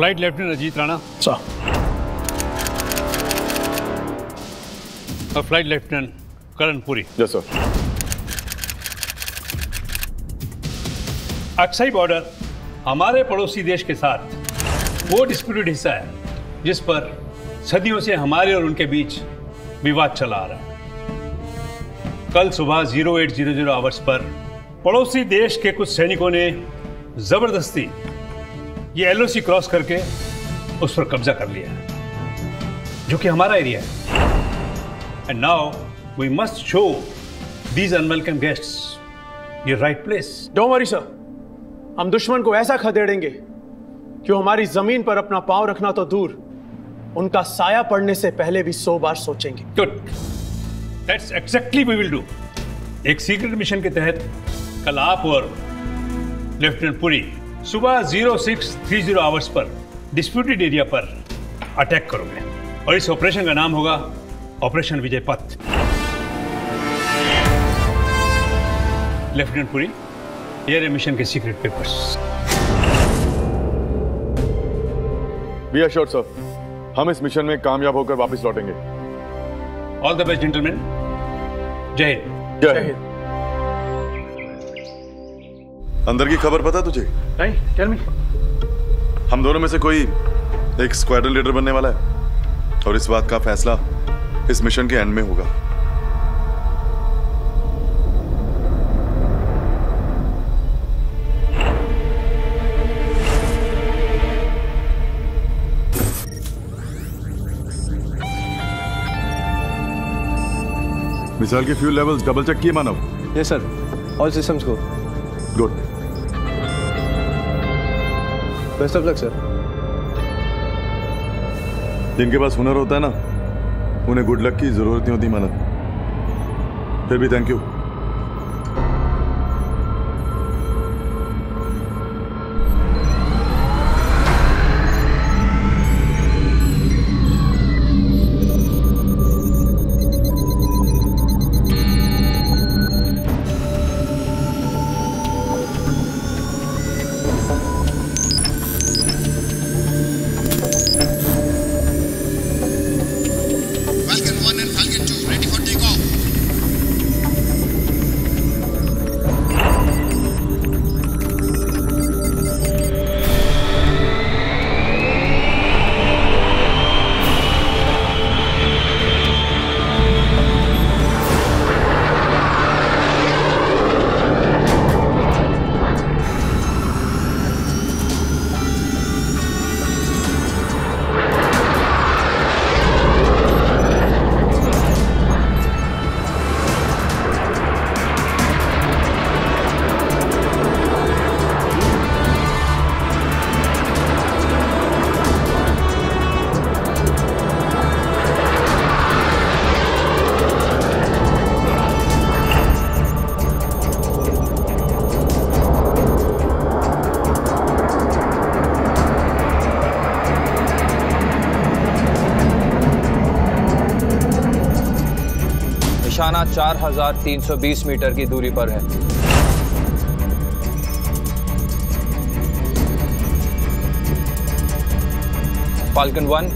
Flight lieutenant Ajit Rana. Sir. और flight lieutenant Karan Puri. Yes sir. Akshay border हमारे पड़ोसी देश के साथ वो डिस्प्यूटेड हिस्सा है जिस पर सदियों से हमारे और उनके बीच विवाद चला आ रहा है। कल सुबह 08:00 आवर्स पर पड़ोसी देश के कुछ सैनिकों ने जबरदस्ती ये एलओसी क्रॉस करके उस पर कब्जा कर लिया है, जो कि हमारा एरिया है। And now we must show these unwelcome guests ये right place. Don't worry sir, हम दुश्मन को ऐसा खदेड़ेंगे कि हमारी जमीन पर अपना पांव रखना तो दूर, उनका साया पड़ने से पहले भी 100 बार सोचेंगे। Good, that's exactly we will do. एक सीक्रेट मिशन के तहत कल आप और लेफ्टिनेंट पुरी सुबह 06:30 आवर्स पर डिस्प्यूटेड एरिया पर अटैक करोगे और इस ऑपरेशन का नाम होगा operation Vijay Path. Lieutenant Puri, here A mission के secret papers. Be assured sir, हम इस मिशन में कामयाब होकर वापस लौटेंगे। All the best gentleman. जय हिंद। जय हिंद। अंदर की खबर पता तुझे? नहीं, टेल मी। हम दोनों में से कोई एक स्क्वाड्रन लीडर बनने वाला है और इस बात का फैसला इस मिशन के एंड में होगा। मिसाइल के फ्यूल लेवल्स डबल चेक किए Manav? Yes sir, all systems को। Good, best of luck sir. जिनके पास हुनर होता है ना, उन्हें गुड लक की जरूरत नहीं होती मानव। फिर भी थैंक यू। निशाना 4320 मीटर की दूरी पर है। फाल्कन 1,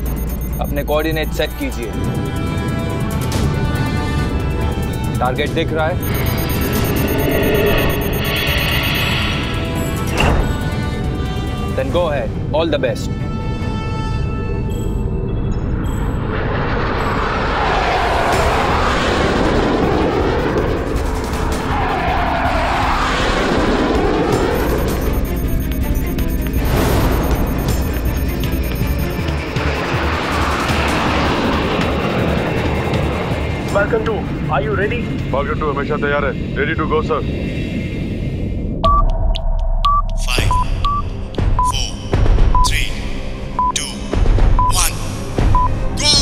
अपने कोऑर्डिनेट सेट कीजिए। टारगेट दिख रहा है, then go ahead. All the best. Falcon 2, are you ready? Falcon 2 हमेशा तैयार है। Ready to go, sir. 5, 4, 3, 2, 1, go!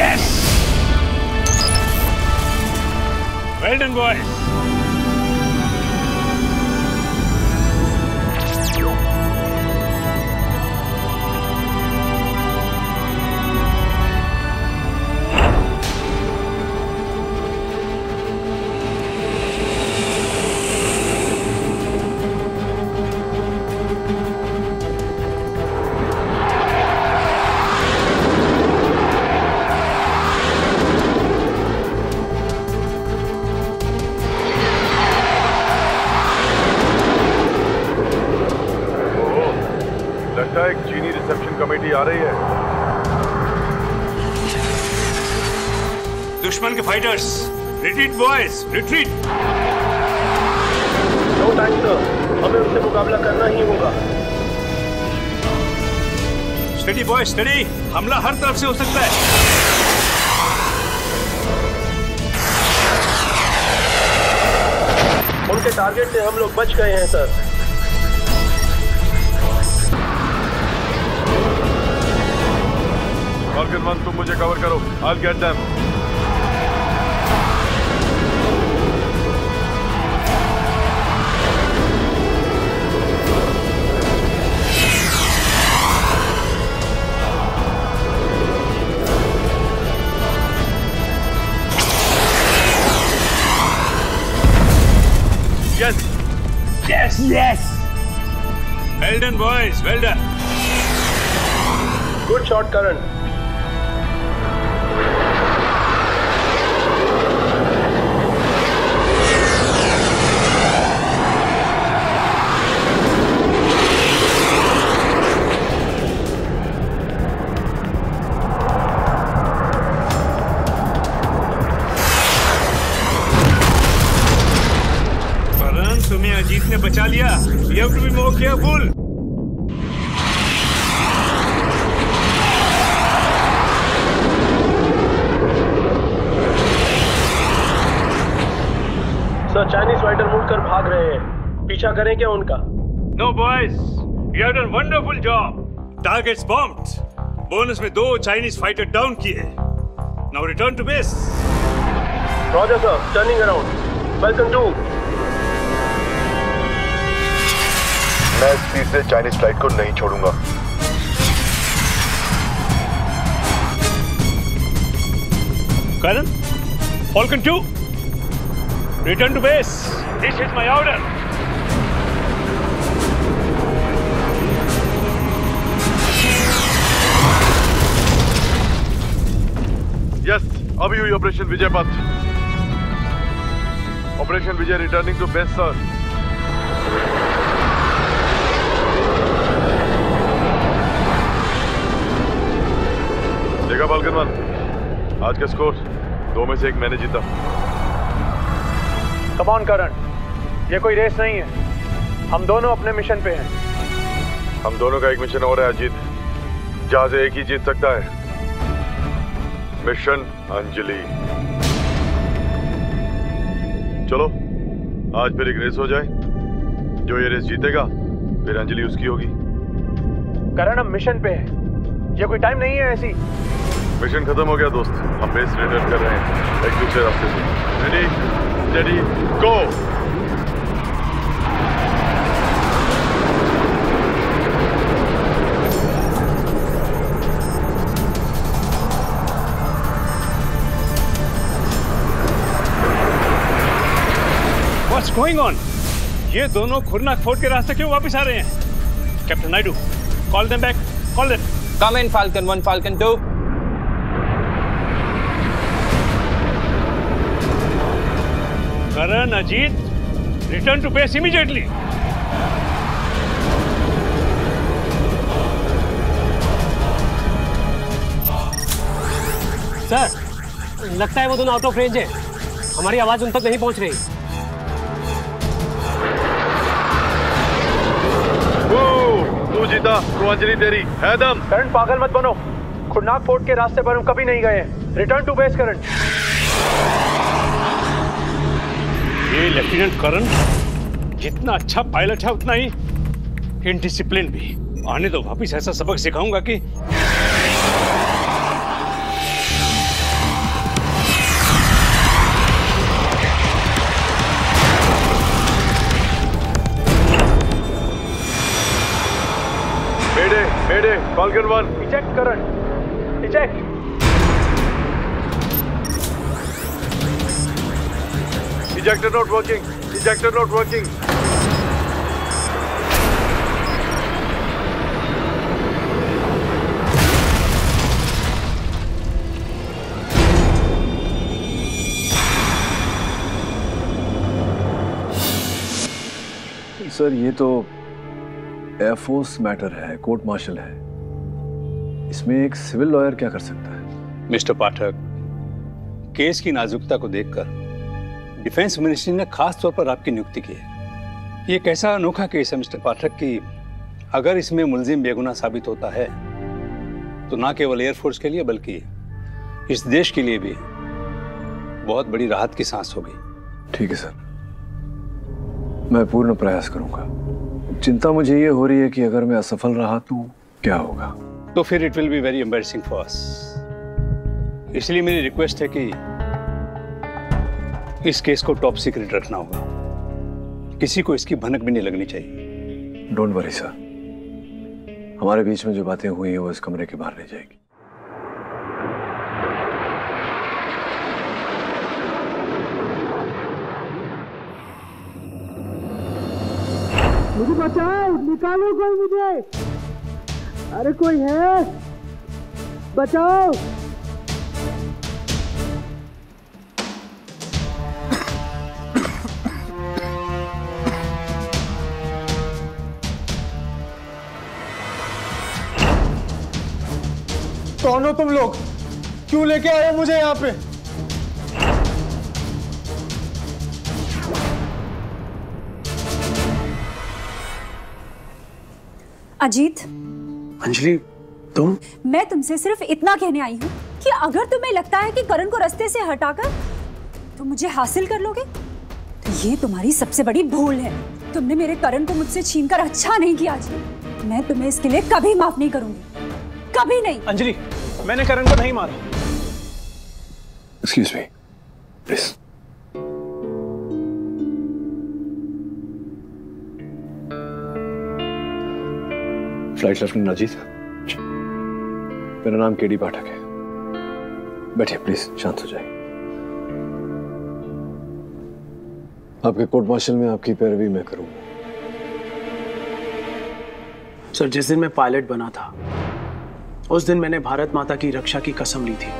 Yes! Well done, boys. एक चीनी रिसेप्शन कमेटी आ रही है। दुश्मन के fighters, retreat boys, retreat. No time sir, हमें उनसे मुकाबला करना ही होगा। स्टडी बॉयज स्टडी, हमला हर तरफ से हो सकता है। उनके टारगेट से हम लोग बच गए हैं सर। मॉर्गन, तुम मुझे कवर करो, I'll get them। Yes! Yes! Well done boys, well done. Good shot, Karan. Ajit ने बचा लिया। You have to be more careful. Sir, Chinese वाइडर मुड़कर भाग रहे हैं, पीछा करें क्या उनका? No boys, you have done wonderful job. Targets bombed. Bonus में 2 चाइनीज फाइटर डाउन किए। Now return to base. Roger sir, turning around. Welcome to. मैं इस स्पीड से चाइनीज फ्लाइट को नहीं छोड़ूंगा। Karan, Falcon 2, return to base. This is my order. Yes, अभी हुई operation Vijay Path. Operation Vijay returning to base sir. बालकनवान, आज का स्कोर 2 में से 1 मैंने जीता। कम ऑन करन, ये कोई रेस नहीं है, हम दोनों अपने मिशन पे हैं। हम दोनों का एक मिशन और है अजीत, जहां से एक ही जीत सकता है। मिशन अंजलि। चलो आज फिर एक रेस हो जाए, जो ये रेस जीतेगा फिर अंजलि उसकी होगी। करन, हम मिशन पे हैं, ये कोई टाइम नहीं है ऐसी। मिशन खत्म हो गया दोस्त, हम बेस रिटर्न कर रहे हैं एक दूसरे रास्ते से। Ready steady go. What's going on? ये दोनों खुरनाक फोर्ट के रास्ते क्यों वापस आ रहे हैं? Captain Naidu, call them back, call them. Come in, Falcon 1, Falcon 2. Karan, Ajit, return to base immediately. Sir, लगता है वो दोनों आउट ऑफ रेंज है, हमारी आवाज उन तक नहीं पहुंच रही। तू जीता, तू अंजलि तेरी है दम। करन, पागल मत बनो, खुरनाक फोर्ट के रास्ते पर हम कभी नहीं गए हैं। Return to base Karan. ये लेफ्टिनेंट करन जितना अच्छा पायलट है उतना ही इनडिसिप्लिन भी। आने दो, वापिस ऐसा सबक सिखाऊंगा कि Falcon 1 eject Karan, eject. Ejector not working, ejector not working. Sir ये तो एयरफोर्स मैटर है, कोर्ट मार्शल है, इसमें एक सिविल लॉयर क्या कर सकता है? मिस्टर पाठक, केस की नाजुकता को देखकर डिफेंस मिनिस्ट्री ने खास तौर पर आपकी नियुक्ति की है। ये कैसा अनोखा केस है मिस्टर पाठक कि अगर इसमें मुलजिम बेगुनाह साबित होता है तो ना केवल एयरफोर्स के लिए बल्कि इस देश के लिए भी बहुत बड़ी राहत की सांस होगी। ठीक है सर, मैं पूर्ण प्रयास करूंगा। चिंता मुझे ये हो रही है कि अगर मैं असफल रहा तो क्या होगा? तो फिर it will be very embarrassing for us. इसलिए मेरी रिक्वेस्ट है कि इस केस को टॉप सीक्रेट रखना होगा, किसी को इसकी भनक भी नहीं लगनी चाहिए। डोंट वरी सर, हमारे बीच में जो बातें हुई हैं वो इस कमरे के बाहर रह जाएगी। मुझे बचाओ, निकालो कोई मुझे, अरे कोई है, बचाओ। कौन हो तुम लोग? क्यों लेके आए हो मुझे यहाँ पे? अजीत, अंजलि, तुम? मैं तुमसे सिर्फ इतना कहने आई हूँ कि अगर तुम्हें लगता है कि करन को रास्ते से हटाकर तुम मुझे हासिल कर लोगे तो ये तुम्हारी सबसे बड़ी भूल है। तुमने मेरे करन को मुझसे छीनकर अच्छा नहीं किया अजीत। मैं तुम्हें इसके लिए कभी माफ नहीं करूंगी, कभी नहीं। अंजलि, मैंने करन को नहीं मारा। Excuse me please. Flight lieutenant Ajit, मेरा नाम केडी पाठक है। बैठिए प्लीज, शांत हो जाइए। आपके कोर्ट मार्शल में आपकी पैरवी मैं करूंगा। सर, जिस दिन मैं पायलट बना था उस दिन मैंने भारत माता की रक्षा की कसम ली थी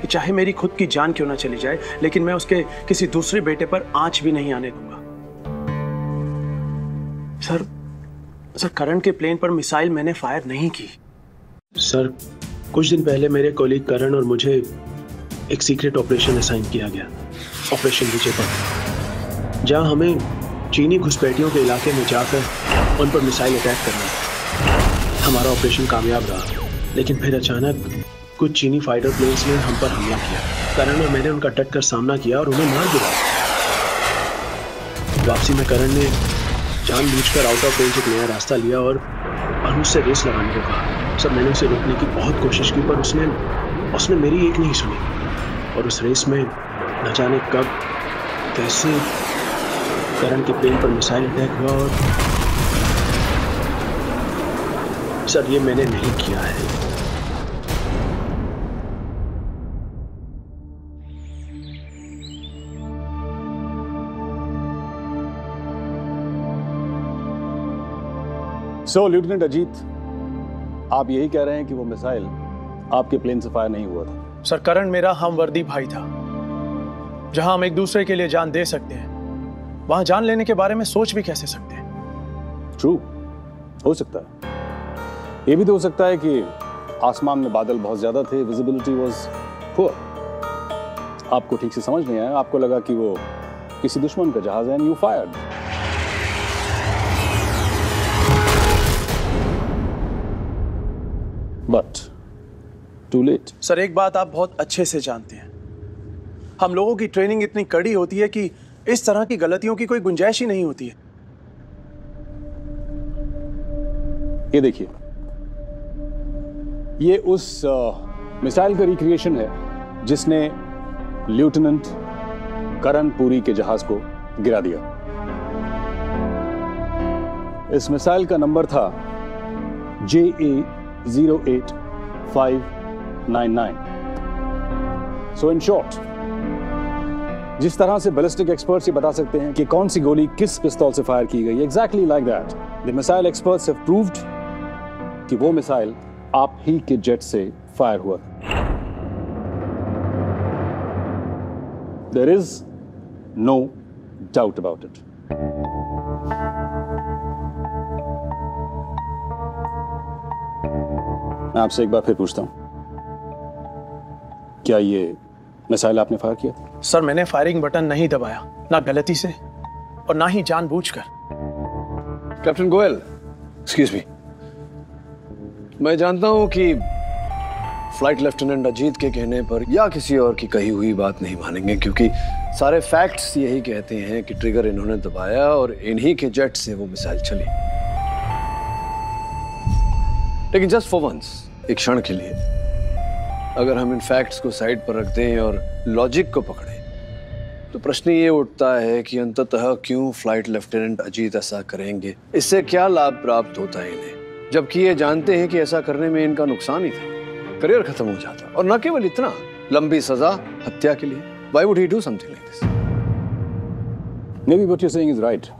कि चाहे मेरी खुद की जान क्यों ना चली जाए लेकिन मैं उसके किसी दूसरे बेटे पर आंच भी नहीं आने दूंगा। सर, करन के प्लेन पर मिसाइल मैंने फायर नहीं की। सर, कुछ दिन पहले मेरे कोलीग करन और मुझे एक सीक्रेट ऑपरेशन असाइन किया गया, ऑपरेशन विजय पथ, जहां हमें चीनी घुसपैठियों के इलाके में जाकर उन पर मिसाइल अटैक करना। हमारा ऑपरेशन कामयाब रहा लेकिन फिर अचानक कुछ चीनी फाइटर प्लेन्स ने हम पर हमला किया। करन और मैंने उनका डटकर सामना किया और उन्हें मार गिराया। वापसी में करन ने जानबूझकर आउट ऑफ रेंज एक नया रास्ता लिया और मुझसे रेस लगाने को कहा। सब मैंने उसे रोकने की बहुत कोशिश की पर उसने मेरी एक नहीं सुनी और उस रेस में न जाने कब कैसे करन के प्लेन पर मिसाइल अटैक हुआ। और सर, ये मैंने नहीं किया है। So, लेफ्टिनेंट अजीत, आप यही कह रहे हैं कि वो मिसाइल आपके प्लेन से फायर नहीं हुआ था? सर, करन मेरा हमवर्दी भाई था। जहां हम एक दूसरे के लिए जान दे सकते हैं वहां जान लेने के बारे में सोच भी कैसे सकते हैं? ट्रू, हो सकता है। ये भी तो हो सकता है कि आसमान में बादल बहुत ज्यादा थे, विजिबिलिटी वाज पुअर। आपको ठीक से समझ नहीं आया, आपको लगा कि वो किसी दुश्मन का जहाज है and you fired. But too late. Sir, एक बात आप बहुत अच्छे से जानते हैं, हम लोगों की ट्रेनिंग इतनी कड़ी होती है कि इस तरह की गलतियों की कोई गुंजाइश ही नहीं होती है। ये देखिए, ये उस मिसाइल का रिक्रिएशन है जिसने लेफ्टिनेंट करन पुरी के जहाज को गिरा दिया। इस मिसाइल का नंबर था JA-08599। सो इन शॉर्ट, जिस तरह से बैलिस्टिक एक्सपर्ट्स ये बता सकते हैं कि कौन सी गोली किस पिस्तौल से फायर की गई, exactly like that the missile experts have proved कि वो मिसाइल आप ही के जेट से फायर हुआ। There is no doubt about it. मैं आपसे एक बार फिर पूछता हूँ, क्या ये मिसाइल आपने फायर किया? सर मैंने फायरिंग बटन नहीं दबाया, ना गलती से और ना ही जानबूझकर। कैप्टन गोयल, एक्सक्यूज मी, मैं जानता हूं कि फ्लाइट लेफ्टिनेंट अजीत के कहने पर या किसी और की कही हुई बात नहीं मानेंगे, क्योंकि सारे फैक्ट्स यही कहते हैं कि ट्रिगर इन्होंने दबाया और इन्हीं के जेट से वो मिसाइल चली। लेकिन जस्ट फॉर वंस, एक क्षण के लिए अगर हम इन फैक्ट्स को साइड पर रख दें और लॉजिक को पकड़ें, तो प्रश्न ये उठता है कि अंततः क्यों फ्लाइट लेफ्टिनेंट अजीत ऐसा करेंगे? इससे क्या लाभ प्राप्त होता है इन्हें, जबकि ये जानते हैं कि ऐसा करने में इनका नुकसान ही था, करियर खत्म हो जाता। और न केवल इतना, लंबी सजा हत्या के लिए। Why would he do something like this? Maybe what you're saying is right.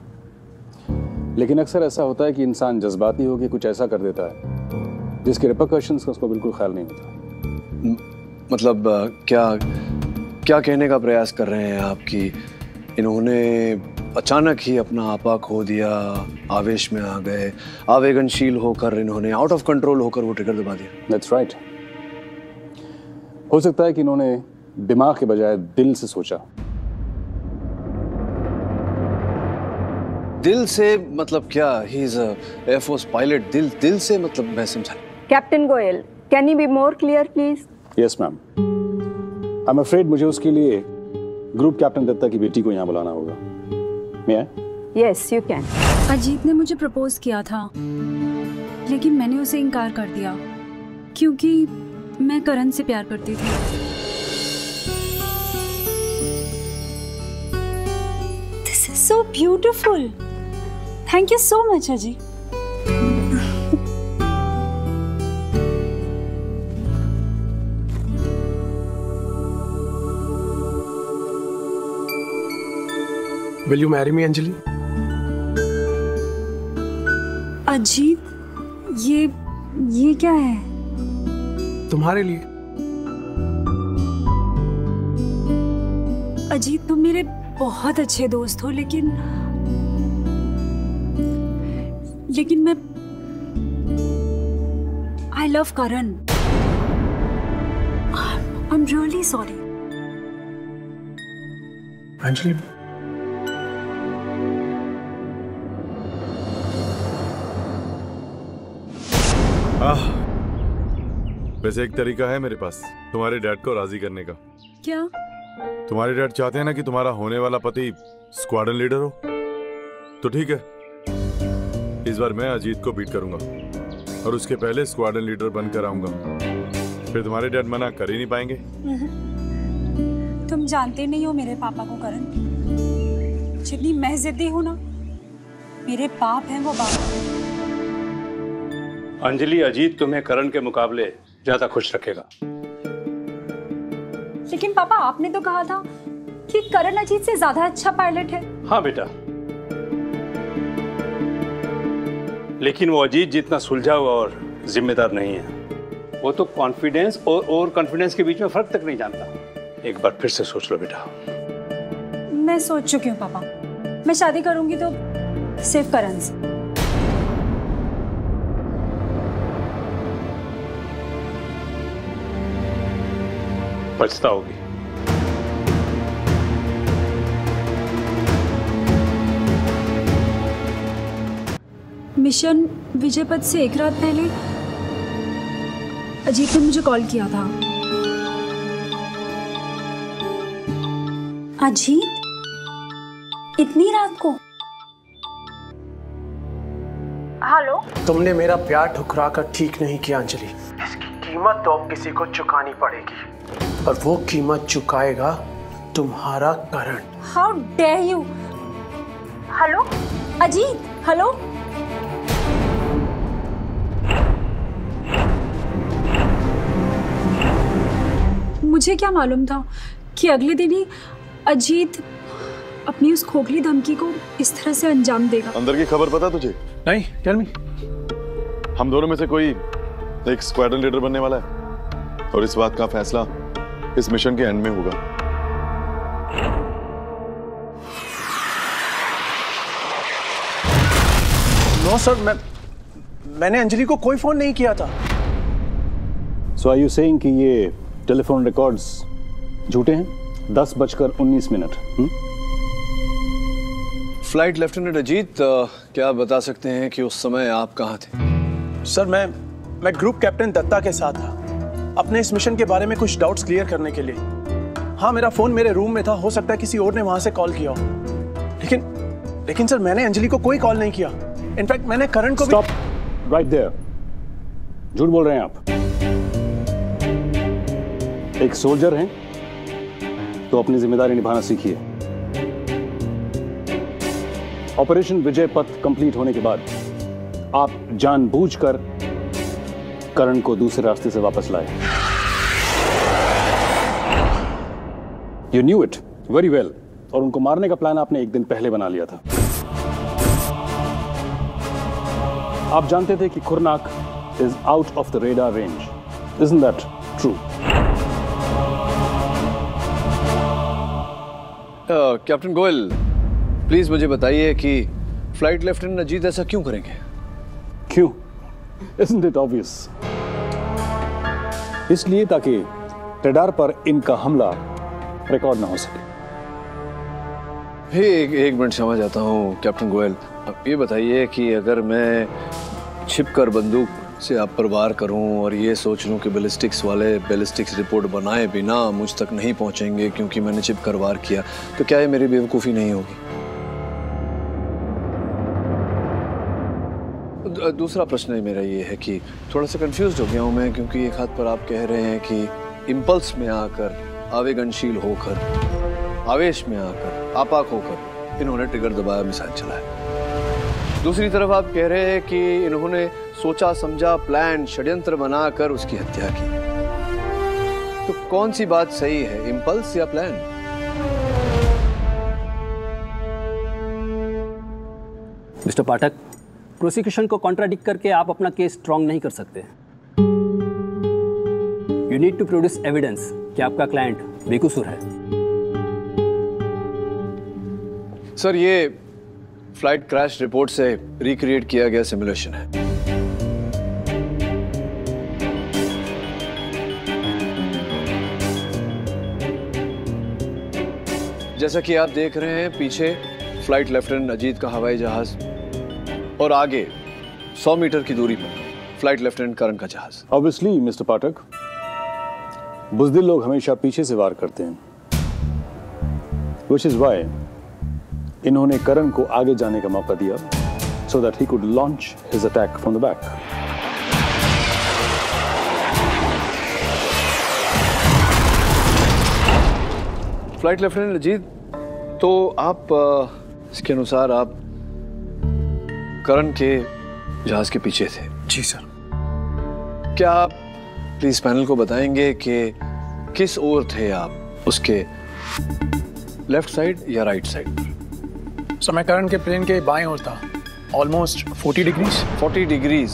लेकिन अक्सर ऐसा होता है कि इंसान जज्बाती होकर कुछ ऐसा कर देता है जिसके रिपरकशंस का उसको बिल्कुल ख्याल नहीं होता। मतलब क्या कहने का प्रयास कर रहे हैं आप कि इन्होंने अचानक ही अपना आपा खो दिया, आवेश में आ गए, आवेगनशील होकर इन्होंने आउट ऑफ कंट्रोल होकर वो ट्रिगर दबा दिया? That's right. हो सकता है कि इन्होंने दिमाग के बजाय दिल से सोचा। दिल से मतलब क्या? He is a Air Force pilot. दिल से मतलब मैं समझा। Captain Goyal, can you be more clear please? Yes ma'am. I'm afraid मुझे उसके लिए ग्रुप कैप्टन दत्ता की बेटी को यहाँ बुलाना होगा। May I? Yes, you can. Ajit ने मुझे प्रपोज किया था, लेकिन मैंने उसे इनकार कर दिया क्योंकि मैं करन से प्यार करती थी। So beautiful. Thank you so much, Aji. Will you marry me, Anjali? Ajit, ये क्या है? तुम्हारे लिए। अजीत, तुम मेरे बहुत अच्छे दोस्त हो, लेकिन मैं I love Karan. I am really sorry. Anjali, वैसे एक तरीका है मेरे पास तुम्हारे डैड को राजी करने का। क्या? तुम्हारे डैड चाहते हैं ना कि तुम्हारा होने वाला पति स्क्वाड्रन लीडर हो, तो ठीक है, इस बार मैं अजीत को बीट करूंगा और उसके पहले स्क्वाड्रन लीडर बनकर आऊंगा। फिर तुम्हारे डैड मना कर ही नहीं पाएंगे। तुम जानते नहीं हो मेरे पापा को करन। जितनी मैं जिद्दी हूं ना, मेरे बाप हैं वो बाप। अंजलि, अजीत तुम्हें करन के मुकाबले ज्यादा खुश रखेगा। लेकिन पापा, आपने तो कहा था कि करन अजीत से ज्यादा अच्छा पायलट है। हाँ बेटा, लेकिन वो अजीत जितना सुलझा हुआ और जिम्मेदार नहीं है। वो तो कॉन्फिडेंस और ओवर कॉन्फिडेंस के बीच में फर्क तक नहीं जानता। एक बार फिर से सोच लो बेटा। मैं सोच चुकी हूँ पापा, मैं शादी करूंगी तो सिर्फ करन से। पछताओगी। मिशन विजय पथ से एक रात पहले अजीत ने मुझे कॉल किया था। अजीत, इतनी रात को? हेलो। तुमने मेरा प्यार ठुकरा कर ठीक नहीं किया अंजलि। इसकी कीमत तो अब किसी को चुकानी पड़ेगी और वो कीमत चुकाएगा तुम्हारा Karan. How dare you? Hello Ajit, hello. मुझे क्या मालूम था कि अगले दिन ही अजीत अपनी उस खोखली धमकी को इस तरह से अंजाम देगा। अंदर की खबर पता तुझे? नहीं, tell me। हम दोनों में से कोई एक स्क्वाड्रन लीडर बनने वाला है और इस बात का फैसला इस मिशन के एंड में होगा। नो सर, मैंने अंजलि को कोई फोन नहीं किया था। So are you saying कि ये टेलीफोन रिकॉर्ड्स झूठे हैं? 10:19। फ्लाइट लेफ्टिनेंट अजीत, क्या आप बता सकते हैं कि उस समय आप कहाँ थे? सर, मैं ग्रुप कैप्टन दत्ता के साथ था, अपने इस मिशन के बारे में कुछ डाउट्स क्लियर करने के लिए। हाँ, मेरा फोन मेरे रूम में था, हो सकता है किसी और ने वहां से कॉल किया हो, लेकिन सर मैंने अंजलि को कोई कॉल नहीं किया। इनफैक्ट मैंने करन को भी... Stop right there. झूठ बोल रहे हैं आप। एक सोल्जर हैं तो अपनी जिम्मेदारी निभाना सीखिए। ऑपरेशन विजय पथ कंप्लीट होने के बाद आप जानबूझकर करन को दूसरे रास्ते से वापस लाए। You knew it very well, और उनको मारने का प्लान आपने एक दिन पहले बना लिया था। आप जानते थे कि खुरनाक is out of the radar range. Isn't that true? Captain Goel, please मुझे बताइए कि फ्लाइट लेफ्टिनेंट अजीत ऐसा क्यों करेंगे? क्यों? Isn't it obvious? इसलिए ताकि रडार पर इनका हमला रिकॉर्ड ना हो सके। एक मिनट, समझ जाता हूँ कैप्टन गोयल। अब ये बताइए कि अगर मैं छिपकर बंदूक से आप पर वार करूं और ये सोच लूं कि बैलिस्टिक्स वाले बैलिस्टिक्स रिपोर्ट बनाए बिना मुझ तक नहीं पहुंचेंगे क्योंकि मैंने छिपकर वार किया, तो क्या ये मेरी बेवकूफ़ी नहीं होगी? दूसरा प्रश्न मेरा ये है कि थोड़ा सा कंफ्यूज हो गया हूँ मैं, क्योंकि एक हाथ पर आप कह रहे हैं कि इम्पल्स में आकर, आवेगनशील होकर, आवेश में आकर, आपाक होकर इन्होंने ट्रिगर दबाया, मिसाइल चलाया। दूसरी तरफ आप कह रहे हैं कि इन्होंने सोचा समझा, प्लान, षड्यंत्र बनाकर उसकी हत्या की। तो कौन सी बात सही है, इम्पल्स या प्लान? मिस्टर पाठक, प्रोसिक्यूशन को कॉन्ट्राडिक्ट करके आप अपना केस स्ट्रॉन्ग नहीं कर सकते। You need to produce evidence कि आपका क्लाइंट बेकसूर है। सर, ये फ्लाइट क्रैश रिपोर्ट से रिक्रिएट किया गया सिमुलेशन है। जैसा कि आप देख रहे हैं, पीछे फ्लाइट लेफ्टिनेंट अजीत का हवाई जहाज और आगे 100 मीटर की दूरी पर फ्लाइट लेफ्टिनेंट करन का जहाज। ऑब्वियसली मिस्टर पाठक, बुजदिल लोग हमेशा पीछे से वार करते हैं, विच इज वाई इन्होंने करन को आगे जाने का मौका दिया, so that he could launch his attack from the back. Flight lieutenant Ajit, तो आप इसके अनुसार आप करन के जहाज के पीछे थे? जी सर। क्या आप प्लीज पैनल को बताएंगे कि किस ओर थे आप, उसके लेफ्ट साइड या राइट साइड? सो मैं करन के प्लेन के बाएं ओर था, ऑलमोस्ट 40 डिग्रीज। 40 डिग्रीज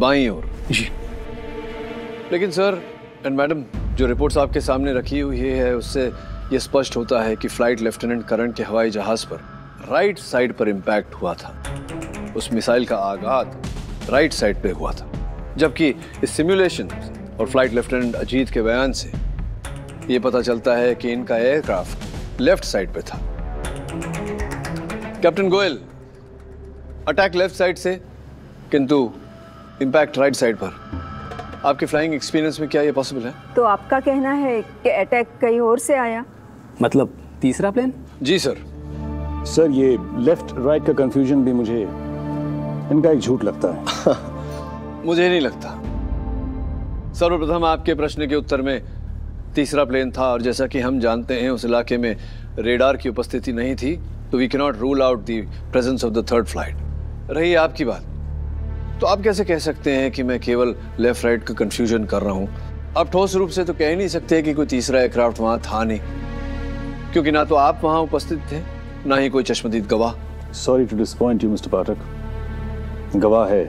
बाईं ओर? जी। लेकिन सर एंड मैडम, जो रिपोर्ट्स आपके सामने रखी हुई है उससे ये स्पष्ट होता है कि फ्लाइट लेफ्टिनेंट करन के हवाई जहाज पर राइट साइड पर इम्पैक्ट हुआ था। उस मिसाइल का आगाज राइट साइड पे हुआ था, जबकि इस सिमुलेशन और फ्लाइट लेफ्टिनेंट अजीत के बयान से ये पता चलता है कि इनका एयरक्राफ्ट लेफ्ट साइड पर था। Captain Goyal, attack left side से किंतु इंपैक्ट राइट साइड पर, आपके फ्लाइंग एक्सपीरियंस में क्या ये पॉसिबल है? तो आपका कहना है कि अटैक कहीं और से आया, मतलब तीसरा प्लेन? जी सर। सर, ये लेफ्ट राइट का कंफ्यूजन भी मुझे इनका एक झूठ लगता है। मुझे नहीं लगता। सर्वप्रथम आपके प्रश्न के उत्तर में तीसरा प्लेन था, और जैसा कि हम जानते हैं उस इलाके में रेडार की उपस्थिति नहीं थी, तो we cannot rule out the presence of the third flight. रही आपकी बात, तो आप कैसे कह सकते हैं कि मैं केवल लेफ्ट राइट का कंफ्यूजन कर रहा हूँ? आप ठोस रूप से तो कह ही नहीं सकते कि कोई तीसरा एयरक्राफ्ट वहाँ था नहीं, क्योंकि ना तो आप वहाँ उपस्थित थे, ना ही कोई चश्मदीद गवाह। Sorry to disappoint you mister Pathak, गवाह है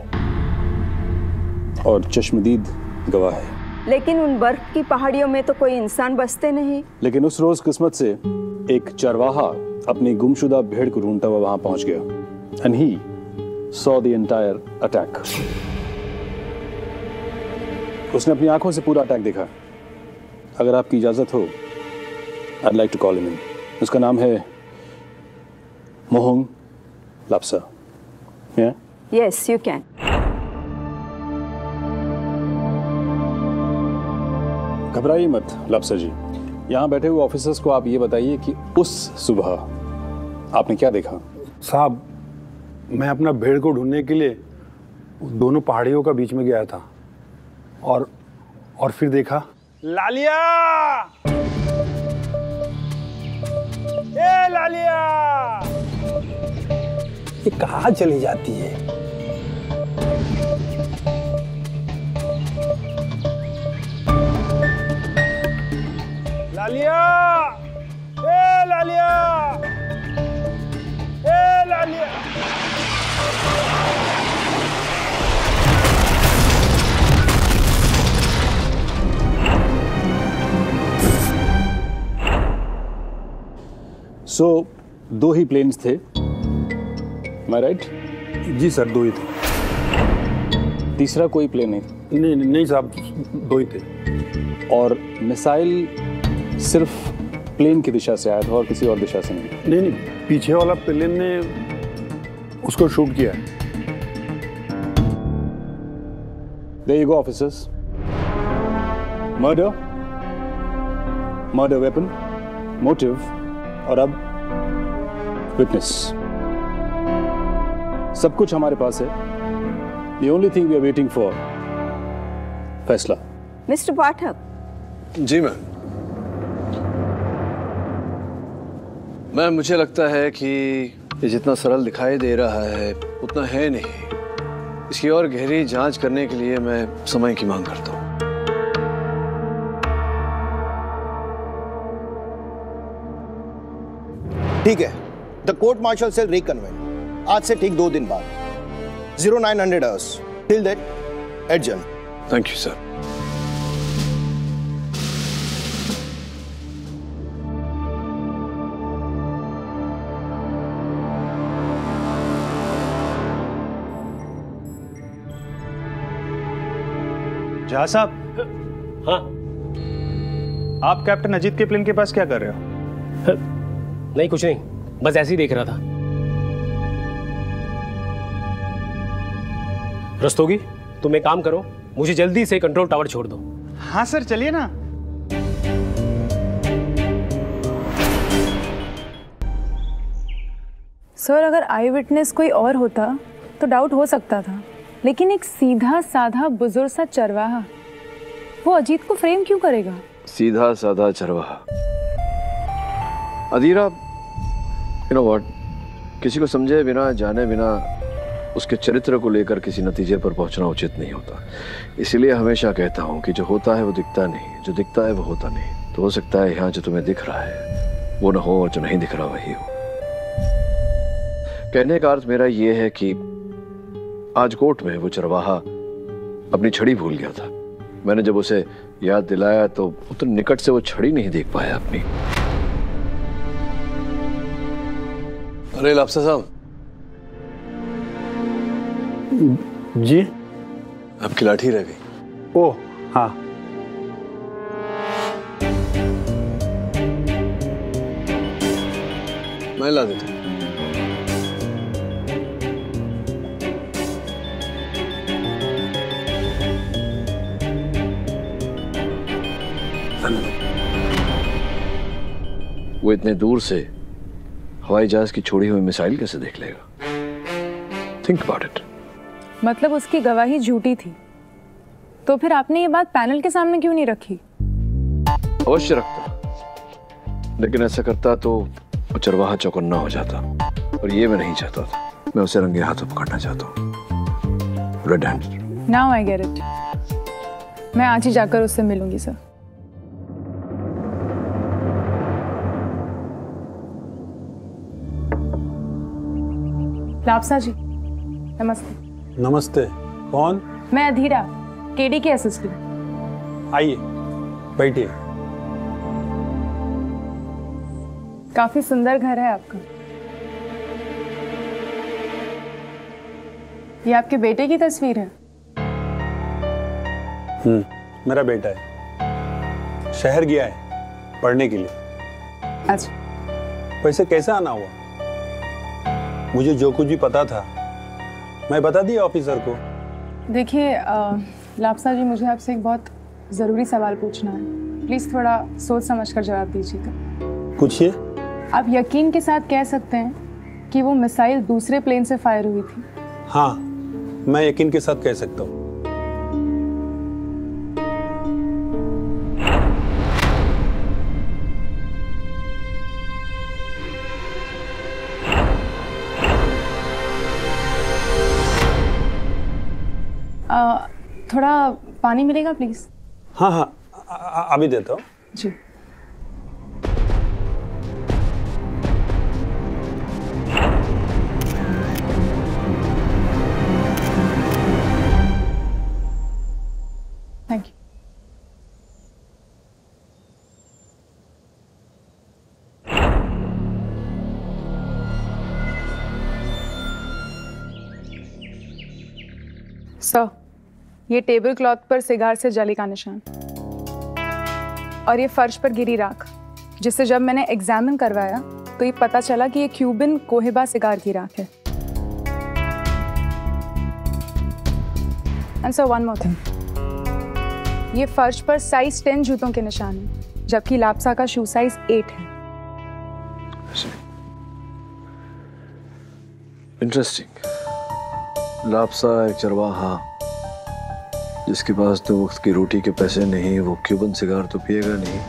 और चश्मदीद गवाह है। लेकिन उन बर्फ की पहाड़ियों में तो कोई इंसान बसते नहीं। लेकिन उस रोज किस्मत से एक चरवाहा अपनी गुमशुदा भेड़ को ढूंढता हुआ वहां पहुंच गया, and he saw the entire attack. उसने अपनी आंखों से पूरा अटैक देखा। अगर आपकी इजाजत हो I like to call him in. उसका नाम है Mohang Lapsa. Yes you can. घबराइए मत लापसा जी। यहाँ बैठे हुए ऑफिसर्स को आप ये बताइए कि उस सुबह आपने क्या देखा। साहब, मैं अपना भेड़ को ढूंढने के लिए दोनों पहाड़ियों का बीच में गया था और फिर देखा लालिया। ए लालिया, ये कहाँ चली जाती है? लालिया, ए लालिया, ए लालिया। दो ही प्लेन्स थे, am I right? जी सर, दो ही थे। तीसरा कोई प्लेन नहीं? नहीं साहब, दो ही थे। और मिसाइल सिर्फ प्लेन की दिशा से आया था और किसी और दिशा से नहीं? नहीं, पीछे वाला प्लेन ने उसको शूट किया। There you go, officers. Murder, murder weapon, motive, और अब विटनेस। सब कुछ हमारे पास है। The only thing we are waiting for, फैसला। मिस्टर पाठक। जी मैम। मैम, मुझे लगता है कि ये जितना सरल दिखाई दे रहा है उतना है नहीं। इसकी और गहरी जांच करने के लिए मैं समय की मांग करता हूँ। ठीक है, the court martial shall reconvened आज से ठीक 2 दिन बाद 0900 hours। Till that adjourn. Thank you sir. Jha साहब। हाँ, आप कैप्टन अजीत के प्लेन के पास क्या कर रहे हो? हाँ? नहीं कुछ नहीं, बस ऐसे ही देख रहा था। रस्तोगी, तुम एक काम करो, मुझे जल्दी से कंट्रोल टावर छोड़ दो। हाँ सर, चलिए ना। सर, अगर आई विटनेस कोई और होता तो डाउट हो सकता था, लेकिन एक सीधा साधा बुजुर्ग सा चरवाहा, वो अजीत को फ्रेम क्यों करेगा? सीधा साधा चरवाहा। अधीरा, यू नो व्हाट, किसी को समझे बिना, जाने बिना उसके चरित्र को लेकर किसी नतीजे पर पहुंचना उचित नहीं होता। इसलिए हमेशा कहता हूं कि जो होता है वो दिखता नहीं, जो दिखता है वो होता नहीं। तो हो सकता है यहाँ जो तुम्हें दिख रहा है वो ना हो और जो नहीं दिख रहा वही हो। कहने का अर्थ मेरा ये है कि आज कोर्ट में वो चरवाहा अपनी छड़ी भूल गया था। मैंने जब उसे याद दिलाया तो उतने निकट से वो छड़ी नहीं देख पाया अपनी। अरे लापसा साहब। जी, आपकी लाठी रह गई। ओ हाँ, मैं ला देता हूँ। वो इतने दूर से हवाई जहाज की छोड़ी हुई मिसाइल कैसे देख लेगा? Think about it। मतलब उसकी गवाही झूठी थी। तो फिर आपने ये बात पैनल के सामने क्यों नहीं रखी? अवश्य रखता, लेकिन ऐसा करता तो वो चरवाहा चौकन्ना हो जाता, और ये मैं नहीं चाहता था। मैं उसे रंगे हाथों पकड़ना चाहता हूँ, red handed. Now I get it। मैं आज ही जाकर उससे मिलूंगी सर। लापसा जी, नमस्ते। नमस्ते। कौन? मैं अधीरा, केडी की असिस्टेंट। आइए, बैठिए। काफी सुंदर घर है आपका। ये आपके बेटे की तस्वीर है। मेरा बेटा है, शहर गया है पढ़ने के लिए। अच्छा, वैसे कैसे आना हुआ? मुझे जो कुछ भी पता था मैं बता दिया ऑफिसर को। देखिए लापसा जी, मुझे आपसे एक बहुत ज़रूरी सवाल पूछना है, प्लीज़ थोड़ा सोच समझ कर जवाब दीजिएगा। पूछिए। आप यकीन के साथ कह सकते हैं कि वो मिसाइल दूसरे प्लेन से फायर हुई थी? हाँ, मैं यकीन के साथ कह सकता हूँ। थोड़ा पानी मिलेगा प्लीज? हाँ हाँ, अभी देता हूँ जी। Thank you. सर, ये टेबल क्लॉथ पर सिगार से जाली का निशान और ये फर्श पर गिरी राख, जिससे जब मैंने एग्जामिन करवाया तो ये पता चला कि ये क्यूबन कोहिबा सिगार की राख है। And sir one more thing, ये फर्श पर साइज 10 जूतों के निशान हैं, जबकि लापसा का शू साइज 8 है। इंटरेस्टिंग। लापसा एक चरवाहा जिसके पास तो वक्त की रोटी के पैसे नहीं, वो क्यूबन सिगार तो पिएगा नहीं,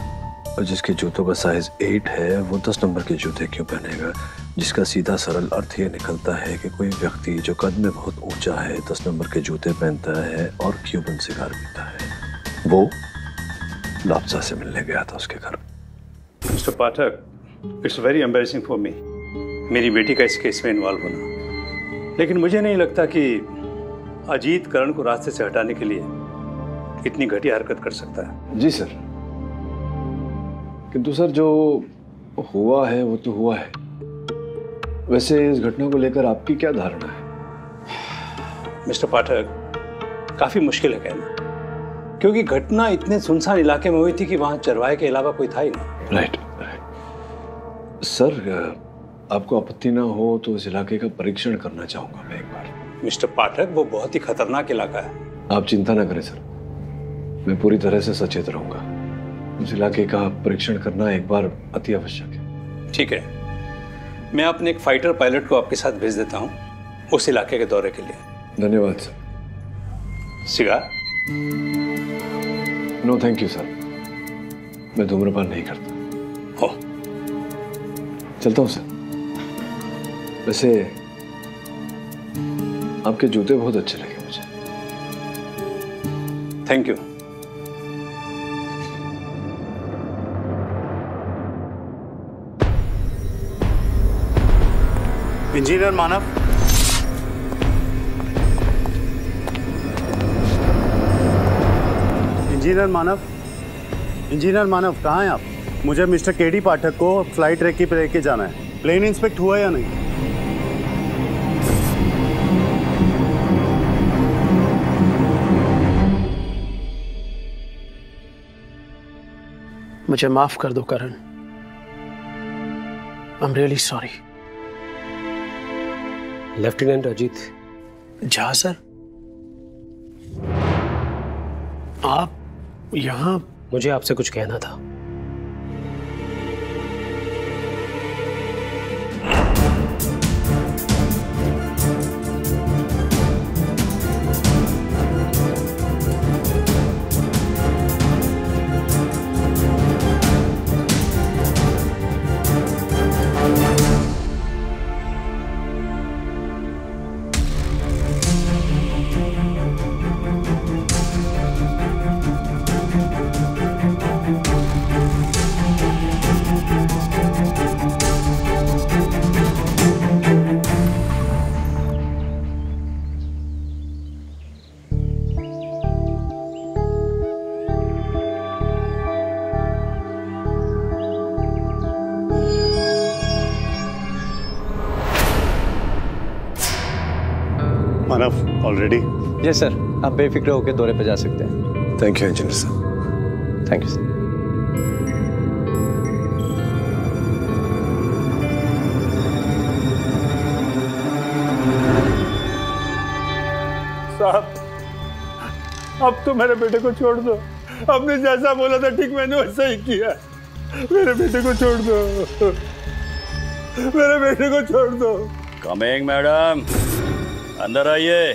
और जिसके जूतों का साइज 8 है वो 10 नंबर के जूते क्यों पहनेगा? जिसका सीधा सरल अर्थ ये निकलता है कि कोई व्यक्ति जो कद में बहुत ऊंचा है 10 नंबर के जूते पहनता है और क्यूबन सिगार पीता है। वो लापसा से मिलने गया था उसके घर। Mister Pathak, it's very embarrassing for me, मेरी बेटी का इस केस में इन्वॉल्व होना, लेकिन मुझे नहीं लगता कि अजीत करण को रास्ते से हटाने के लिए इतनी घटिया हरकत कर सकता है। जी सर, किंतु सर जो हुआ है वो तो हुआ है। वैसे इस घटना को लेकर आपकी क्या धारणा है? मिस्टर पाठक, काफी मुश्किल है कहना, क्योंकि घटना इतने सुनसान इलाके में हुई थी कि वहां चरवाहे के अलावा कोई था ही नहीं। राइट। सर, आपको आपत्ति ना हो तो इस इलाके का परीक्षण करना चाहूंगा मैं एक बार। मिस्टर पाठक, वो बहुत ही खतरनाक इलाका है। आप चिंता ना करें सर, मैं पूरी तरह से सचेत रहूंगा। उस इलाके का परीक्षण करना एक बार अति आवश्यक है। ठीक है, मैं अपने एक फाइटर पायलट को आपके साथ भेज देता हूँ उस इलाके के दौरे के लिए। धन्यवाद sir. Cigar? No thank you sir, मैं धूम्रपान नहीं करता। हो, चलता हूँ सर। वैसे आपके जूते बहुत अच्छे लगे मुझे। Thank you. Engineer Manav, engineer Manav, engineer Manav कहाँ हैं आप? मुझे मिस्टर केडी पाठक को फ्लाइट रेकी पर लेके जाना है। प्लेन इंस्पेक्ट हुआ या नहीं? मुझे माफ कर दो Karan, I am really sorry. Lieutenant Ajit Jha sir, आप यहां? मुझे आपसे कुछ कहना था। ऑलरेडी? यस सर, आप बेफिक्र होकर दौरे पर जा सकते हैं। थैंक यू इंजीनियर साहब। Thank you sir. साहब, अब तो मेरे बेटे को छोड़ दो। आपने जैसा बोला था ठीक मैंने वैसा ही किया। मेरे बेटे को छोड़ दो, मेरे बेटे को छोड़ दो। कमिंग मैडम, अंदर आइए।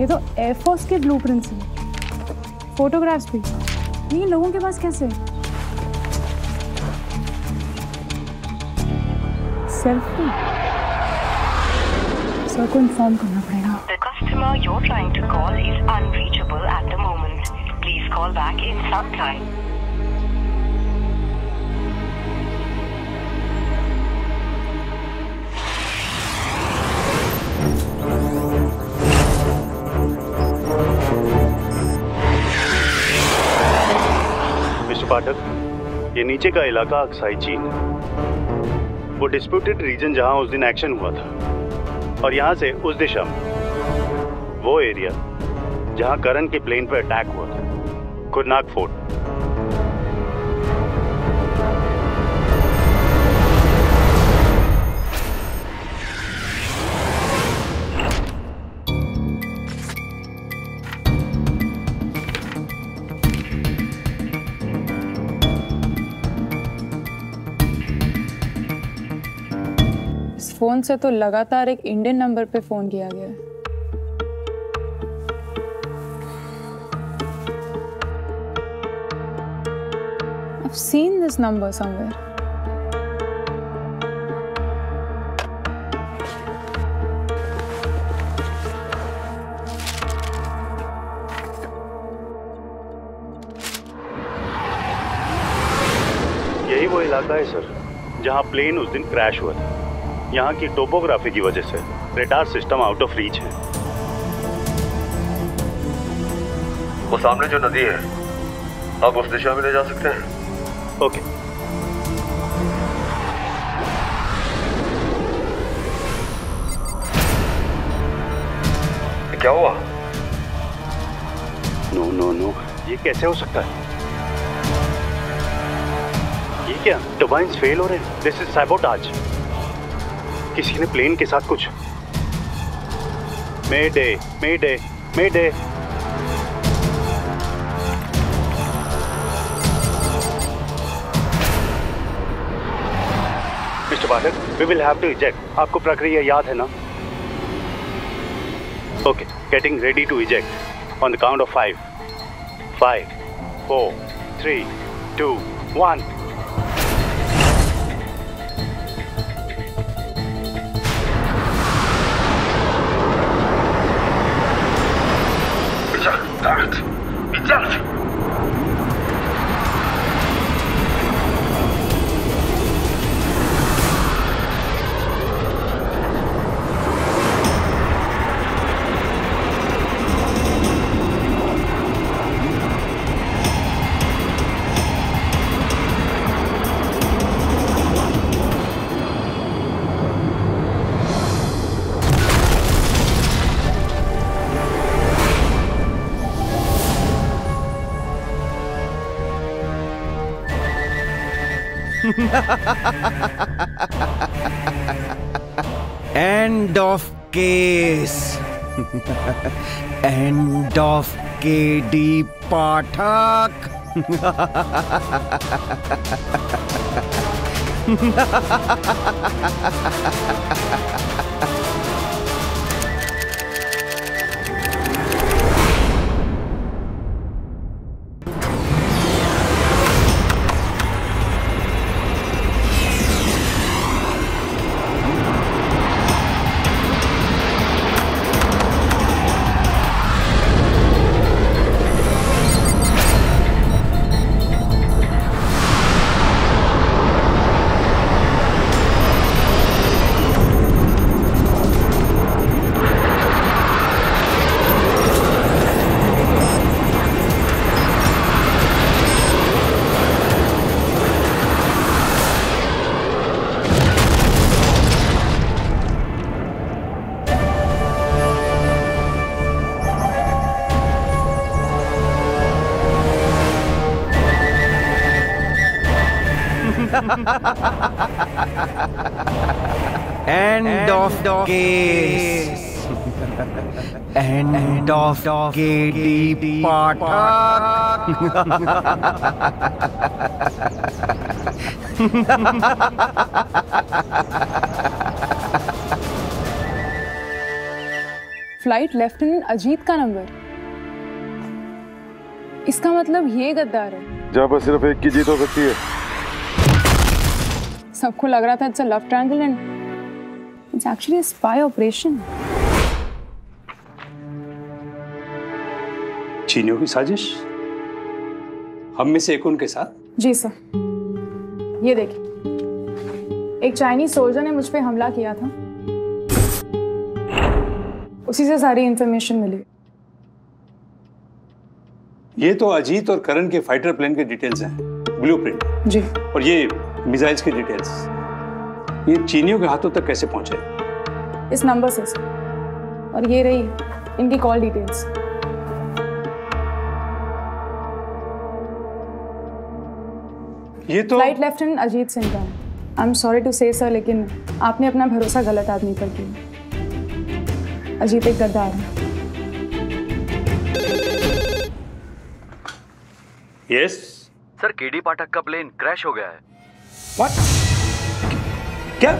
ये तो एयरफोर्स के ब्लूप्रिंट्स हैं, फोटोग्राफ्स भी। ये लोगों के पास कैसे? सेल्फी। सर को इन्फॉर्म करना पड़ेगा। The customer you're trying to call is unreachable at the moment. Please call back in some time. पाठक, ये नीचे का इलाका अक्साई चीन है, वो डिस्प्यूटेड रीजन जहां उस दिन एक्शन हुआ था, और यहां से उस दिशा में वो एरिया जहां करन के प्लेन पर अटैक हुआ था, खुरनाक फोर्ट। फोन से तो लगातार एक इंडियन नंबर पे फोन किया गया है। I've seen this number somewhere. यही वो इलाका है सर जहां प्लेन उस दिन क्रैश हुआ था। यहाँ की टोपोग्राफी की वजह से radar system out of reach है। वो सामने जो नदी है, आप उस दिशा में ले जा सकते हैं। ओके। क्या हुआ? नो नो नो, ये कैसे हो सकता है? ये क्या, टर्बाइंस फेल हो रहे हैं? This is sabotage. किसी ने प्लेन के साथ कुछ। Mayday mayday mayday. Mister Pathak, we will have to eject. आपको प्रक्रिया याद है ना? Okay, getting ready to eject on the count of 5, 5, 4, 3, 2, 1। It's out! End of case. End of KD Pathak. End of case. End of KD Pathak. Flight lieutenant Ajit का number. इसका मतलब ये गद्दार है। जहाँ पर सिर्फ एक की जीत हो सकती है। सबको लग रहा था it's a love triangle and it's actually a spy operation. चीनियों की साजिश हम में से एक उनके साथ। जी सर, ये देखिए, एक चाइनीज सोल्जर ने मुझ पे हमला किया था, उसी से सारी इंफॉर्मेशन मिली। ये तो अजीत और करन के फाइटर प्लेन के डिटेल्स हैं, ब्लूप्रिंट। जी। और ये मिसाइल्स की डिटेल्स, ये चीनियों के हाथों तक कैसे पहुंचे? इस नंबर से। और ये रही इनकी कॉल डिटेल्स। ये तो फ्लाइट लेफ्टिनेंट अजीत सिंह का है। I am sorry to say sir, लेकिन आपने अपना भरोसा गलत आदमी पर किया। अजीत एक गद्दार है। यस सर, केडी पाठक का प्लेन क्रैश हो गया है। What? क्या?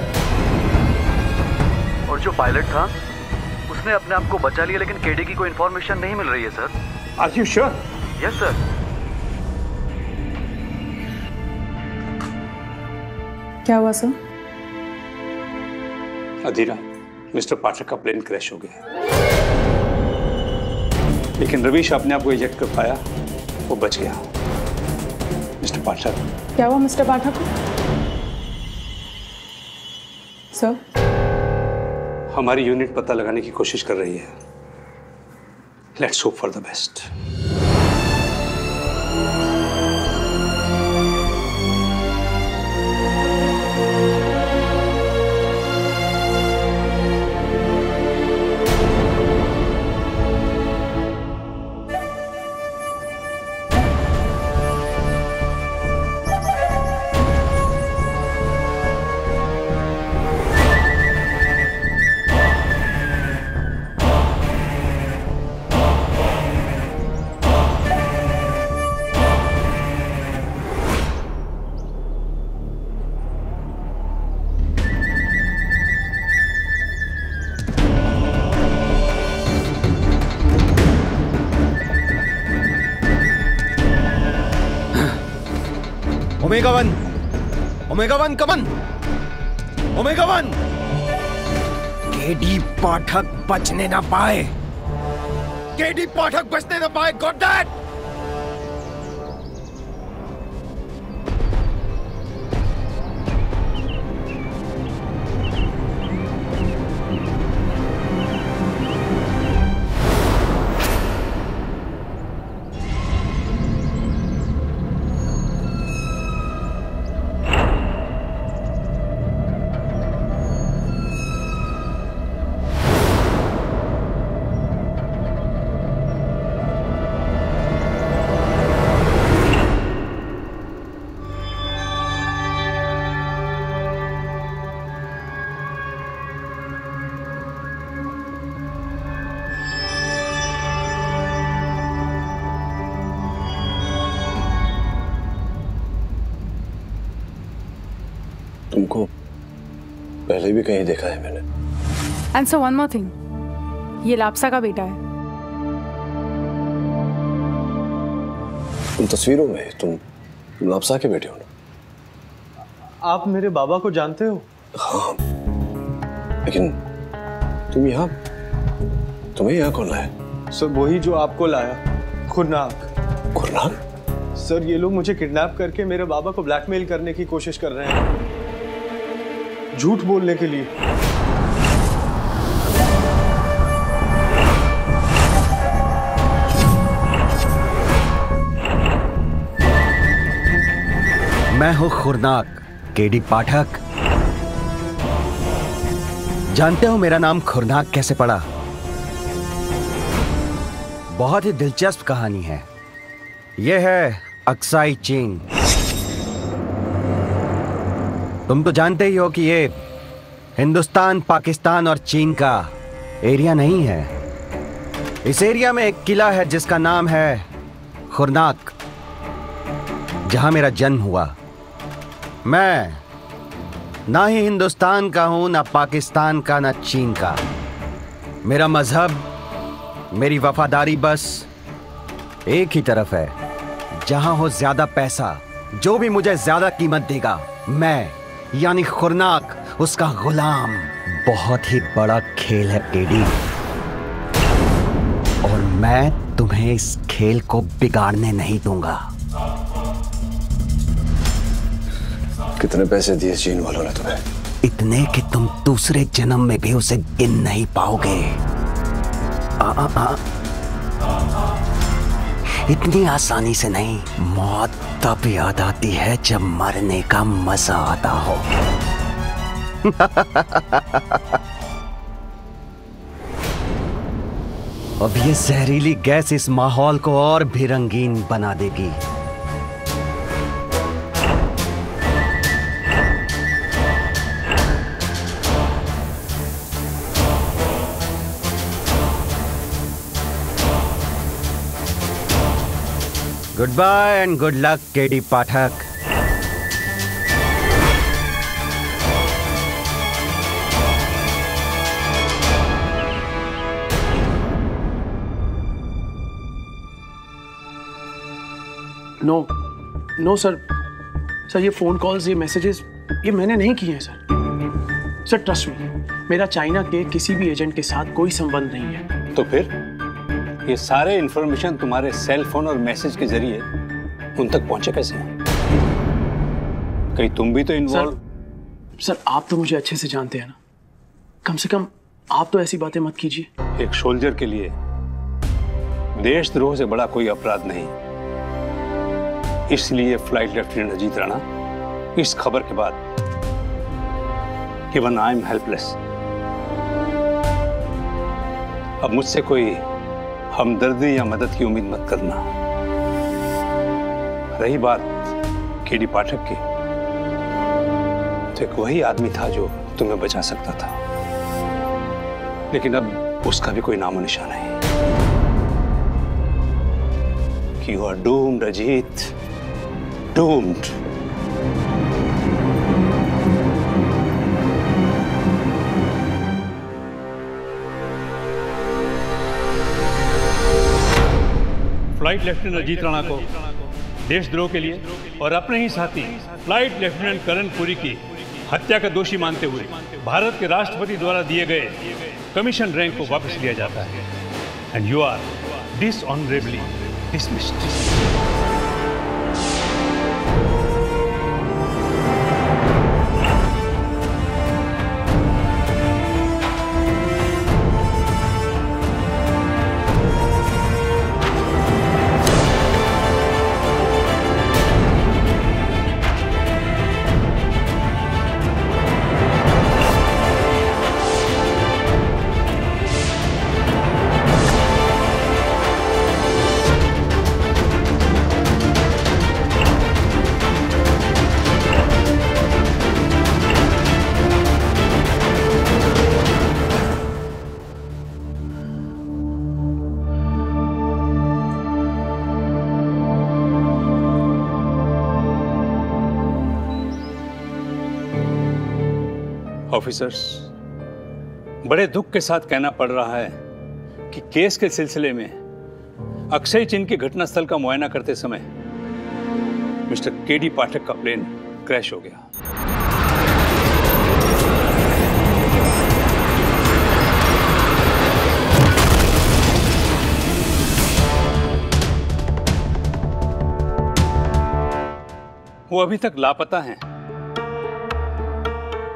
और जो पायलट था उसने अपने आप को बचा लिया, लेकिन केडी की कोई इंफॉर्मेशन नहीं मिल रही है sir. Are you sure? Yes sir. क्या हुआ सर? अधीरा, मिस्टर पाठक का प्लेन क्रैश हो गया, लेकिन रविश अपने आप को इजेक्ट कर पाया, वो बच गया। मिस्टर पाठक। क्या हुआ मिस्टर पाठक? सर, हमारी यूनिट पता लगाने की कोशिश कर रही है। Let's hope for the best. Omega one come on. Omega one. KD Pathak बचने ना पाए। केडी पाठक बचने ना पाए। Got that. तुमको पहले भी कहीं देखा है मैंने। And so one more thing, ये लापसा का बेटा है। तुम तस्वीरों में तुम लापसा के बेटे हो ना? आप मेरे बाबा को जानते हो? हाँ, लेकिन तुम्हें यहाँ कौन लाया? सर वही जो आपको लाया, खुरनाक। खुरनाक? सर ये लोग मुझे किडनैप करके मेरे बाबा को ब्लैकमेल करने की कोशिश कर रहे हैं, झूठ बोलने के लिए। मैं हूं खुरनाक, केडी पाठक। जानते हो मेरा नाम खुरनाक कैसे पड़ा? बहुत ही दिलचस्प कहानी है। यह है अक्साई चीन। तुम तो जानते ही हो कि ये हिंदुस्तान, पाकिस्तान और चीन का एरिया नहीं है। इस एरिया में एक किला है जिसका नाम है खुरनाक, जहां मेरा जन्म हुआ। मैं ना ही हिंदुस्तान का हूं, ना पाकिस्तान का, ना चीन का। मेरा मजहब, मेरी वफादारी बस एक ही तरफ है, जहां हो ज्यादा पैसा, जो भी मुझे ज्यादा कीमत देगा, मैं यानी खुरनाक उसका गुलाम। बहुत ही बड़ा खेल है केडी, और मैं तुम्हें इस खेल को बिगाड़ने नहीं दूंगा। कितने पैसे दिए चीन वालों ने तुम्हें? इतने कि तुम दूसरे जन्म में भी उसे गिन नहीं पाओगे। इतनी आसानी से नहीं। मौत तब याद आती है जब मरने का मजा आता हो। अब ये जहरीली गैस इस माहौल को और भी रंगीन बना देगी। Good bye and good luck KD Pathak. No sir, ये फोन कॉल्स, ये मैसेजेस, ये मैंने नहीं किए हैं सर। सर ट्रस्ट मी, मेरा चाइना के किसी भी एजेंट के साथ कोई संबंध नहीं है। तो फिर ये सारे इंफॉर्मेशन तुम्हारे सेल फोन और मैसेज के जरिए उन तक पहुंचे कैसे? कहीं तुम भी तो इन्वॉल्व? सर आप तो मुझे अच्छे से जानते हैं ना, कम से कम आप तो ऐसी बातें मत कीजिए। एक सोल्जर के लिए देशद्रोह से बड़ा कोई अपराध नहीं, इसलिए फ्लाइट लेफ्टिनेंट अजीत राणा इस खबर के बाद, इवन आई एम हेल्पलेस। अब मुझसे कोई हमदर्दी या मदद की उम्मीद मत करना। रही बात केडी पाठक की, तो एक वही आदमी था जो तुम्हें बचा सकता था, लेकिन अब उसका भी कोई नामो निशान है। कि you are doomed Ajit, doomed. Flight lieutenant Ajit Rana को देशद्रोह के लिए और अपने ही साथी फ्लाइट लेफ्टिनेंट करन पुरी की हत्या का दोषी मानते हुए भारत के राष्ट्रपति द्वारा दिए गए कमीशन रैंक को वापस लिया जाता है। And you are dishonourably dismissed. Officers, बड़े दुख के साथ कहना पड़ रहा है कि केस के सिलसिले में अक्साई चीन के घटनास्थल का मुआयना करते समय मिस्टर केडी पाठक का प्लेन क्रैश हो गया। वो अभी तक लापता हैं,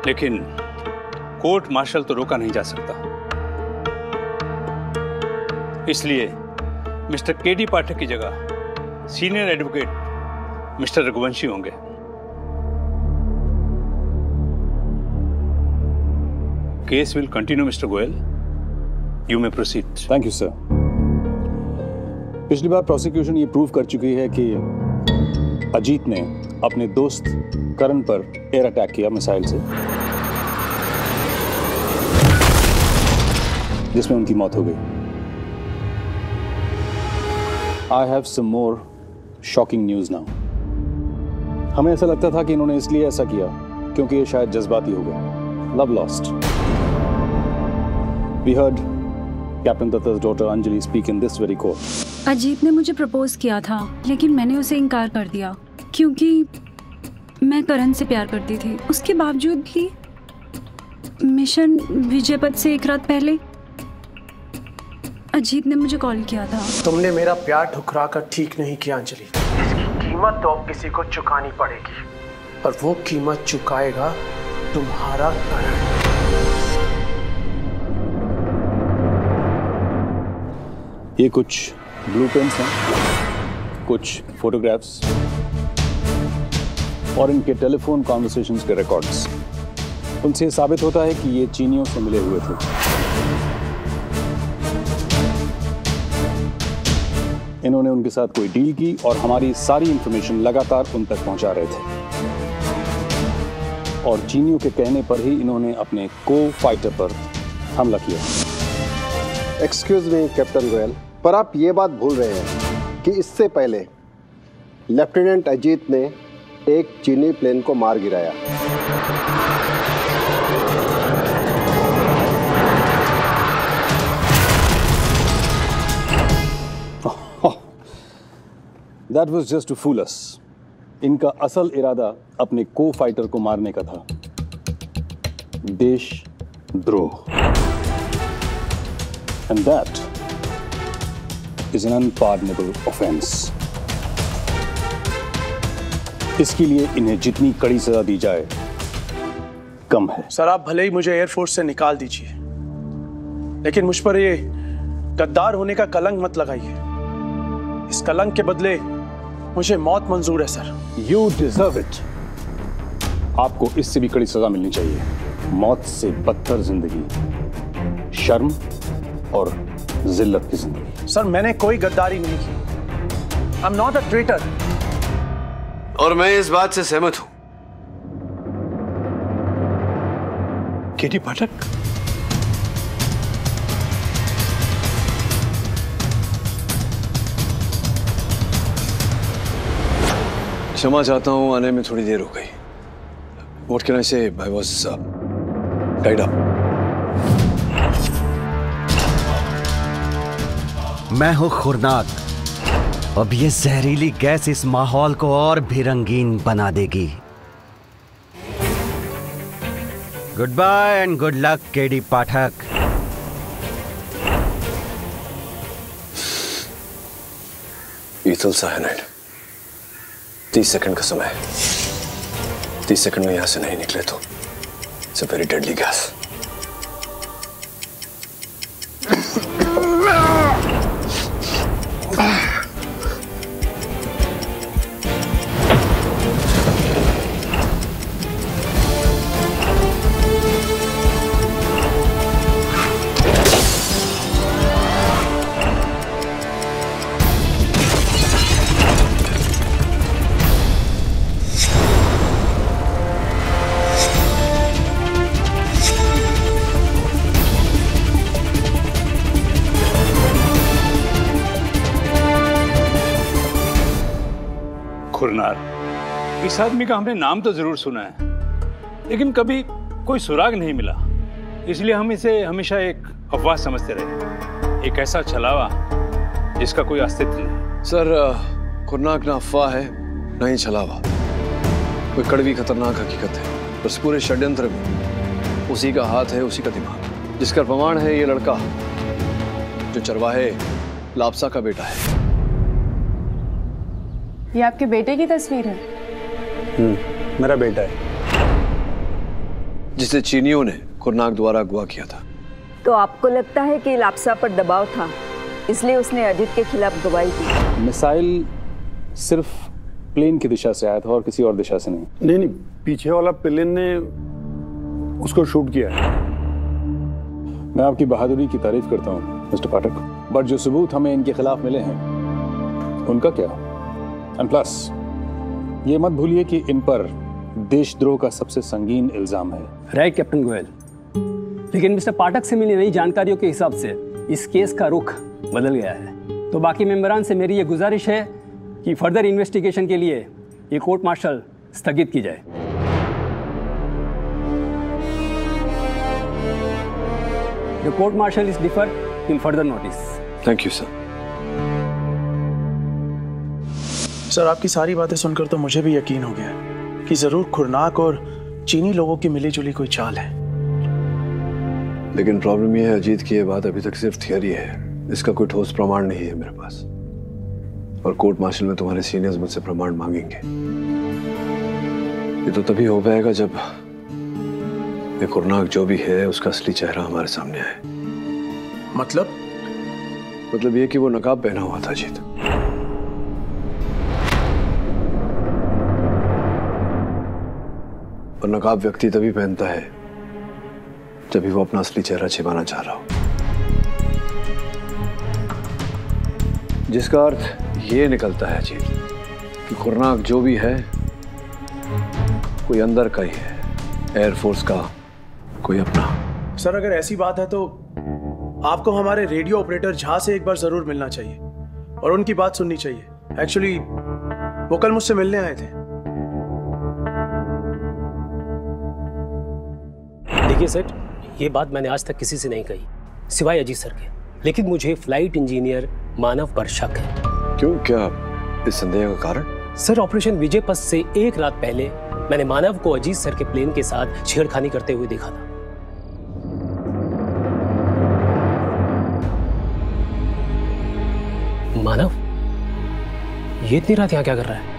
लेकिन कोर्ट मार्शल तो रोका नहीं जा सकता, इसलिए मिस्टर केडी पाठक की जगह सीनियर एडवोकेट मिस्टर रघुवंशी होंगे। Case will continue mister Goyal, you may proceed. Thank you sir. पिछली बार प्रोसिक्यूशन ये प्रूव कर चुकी है कि अजीत ने अपने दोस्त करन पर एयर अटैक किया मिसाइल से, जिसमें उनकी मौत हो गई। I have some more shocking news now. हमें ऐसा लगता था कि इन्होंने इसलिए ऐसा किया क्योंकि ये शायद जज्बाती हो गया। Love lost. We heard captain Datta's daughter Anjali speak in this very court. Ajit ने मुझे प्रपोज किया था, लेकिन मैंने उसे इनकार कर दिया क्योंकि मैं करन से प्यार करती थी। उसके बावजूद भी मिशन विजय पथ से एक रात पहले अजीत ने मुझे कॉल किया था। तुमने मेरा प्यार ठुकरा कर ठीक नहीं किया अंजलि। इसकी कीमत तो अब किसी को चुकानी पड़ेगी, और वो कीमत चुकाएगा तुम्हारा करन। ये कुछ ब्लूप्रिंट्स हैं, कुछ फोटोग्राफ्स और इनके टेलीफोन कॉन्वर्सेशंस के रिकॉर्ड्स। उनसे साबित होता है कि ये चीनियों से मिले हुए थे। इन्होंने उनके साथ कोई डील की और हमारी सारी इंफॉर्मेशन लगातार उन तक पहुंचा रहे थे, और चीनियों के कहने पर ही इन्होंने अपने को फाइटर पर हमला किया। एक्सक्यूज मी कैप्टन गोयल, पर आप ये बात भूल रहे हैं कि इससे पहले लेफ्टिनेंट अजीत ने एक चीनी प्लेन को मार गिराया। That was just to fool us. इनका असल इरादा अपने को फाइटर को मारने का था। देश द्रोह। And that is an unpardonable offense. इसके लिए इन्हें जितनी कड़ी सजा दी जाए कम है। सर, आप भले ही मुझे एयरफोर्स से निकाल दीजिए, लेकिन मुझ पर ये गद्दार होने का कलंक मत लगाइए। इस कलंक के बदले मुझे मौत मंजूर है सर। You deserve it. आपको इससे भी कड़ी सजा मिलनी चाहिए, मौत से बदतर जिंदगी, शर्म और जिल्लत की जिंदगी। सर, मैंने कोई गद्दारी नहीं की। I am not a traitor. और मैं इस बात से सहमत हूं। केडी पाठक, क्षमा चाहता हूं, आने में थोड़ी देर हो गई। व्हाट कैन आई से, आई वाज टाइड अप। मैं हूं खुरनाक। अब ये जहरीली गैस इस माहौल को और भी रंगीन बना देगी। Good bye and good luck KD Pathak. Ethyl cyanide. 30 second का समय है। 30 सेकंड में यहां से नहीं निकले तो it's a very deadly gas. इस आदमी का हमने नाम तो जरूर सुना है, लेकिन कभी कोई सुराग नहीं मिला, इसलिए हम इसे हमेशा एक अफवाह समझते रहे, एक ऐसा छलावा जिसका कोई अस्तित्व नहीं। सर, खुरनाक ना अफवाह है ना ही छलावा, कोई कड़वी खतरनाक हकीकत है। बस पूरे षड्यंत्र में उसी का हाथ है, उसी का दिमाग, जिसका प्रमाण है ये लड़का जो चरवाहे लापसा का बेटा है। ये आपके बेटे की तस्वीर है? मेरा बेटा है, जिसे चीनियों ने खुरनाक द्वारा अगवा किया था। तो आपको लगता है कि लापसा पर दबाव था, इसलिए उसने अजीत के खिलाफ गवाही की? मिसाइल सिर्फ प्लेन की दिशा से आया था और किसी और दिशा से नहीं। नहीं नहीं, पीछे वाला प्लेन ने उसको शूट किया है। मैं आपकी बहादुरी की तारीफ करता हूँ मिस्टर पाठक, बट जो सबूत हमें इनके खिलाफ मिले हैं उनका क्या? एंड प्लस ये मत भूलिए कि इन पर देशद्रोह का सबसे संगीन इल्जाम है। राइट कैप्टन गोयल, लेकिन मिस्टर पाठक से मिली नई जानकारियों के हिसाब से इस केस का रुख बदल गया है। तो बाकी मेंबरान से मेरी ये गुजारिश है कि फर्दर इन्वेस्टिगेशन के लिए ये कोर्ट मार्शल स्थगित की जाए। The court martial is deferred till further notice. Thank you sir. Sir, आपकी सारी बातें सुनकर तो मुझे भी यकीन हो गया है कि जरूर खुरनाक और चीनी लोगों की मिली जुली कोई चाल है। लेकिन प्रॉब्लम यह है, अजीत की ये बात अभी तक सिर्फ थियरी है, इसका कोई ठोस प्रमाण नहीं है मेरे पास। और कोर्ट मार्शल में तुम्हारे सीनियर्स मुझसे प्रमाण मांगेंगे। ये तो तभी हो पाएगा जब ये खुरनाक जो भी है उसका असली चेहरा हमारे सामने आए। मतलब ये कि वो नकाब पहना हुआ था अजीत। और नकाब व्यक्ति तभी पहनता है जब भी वो अपना असली चेहरा छिपाना चाह रहा हो। जिसका अर्थ ये निकलता है अजीत कि खुरनाक जो भी है कोई अंदर का ही है, एयरफोर्स का कोई अपना। सर, अगर ऐसी बात है तो आपको हमारे रेडियो ऑपरेटर झा से एक बार जरूर मिलना चाहिए और उनकी बात सुननी चाहिए। एक्चुअली वो कल मुझसे मिलने आए थे। देखिए सर, ये बात मैंने आज तक किसी से नहीं कही सिवाय अजीत सर के, लेकिन मुझे फ्लाइट इंजीनियर मानव पर शक है। क्यों, क्या इस संदेह का कारण? सर, ऑपरेशन विजय पथ से एक रात पहले मैंने मानव को अजीत सर के प्लेन के साथ छेड़खानी करते हुए देखा था। मानव ये इतनी रात यहाँ क्या कर रहा है?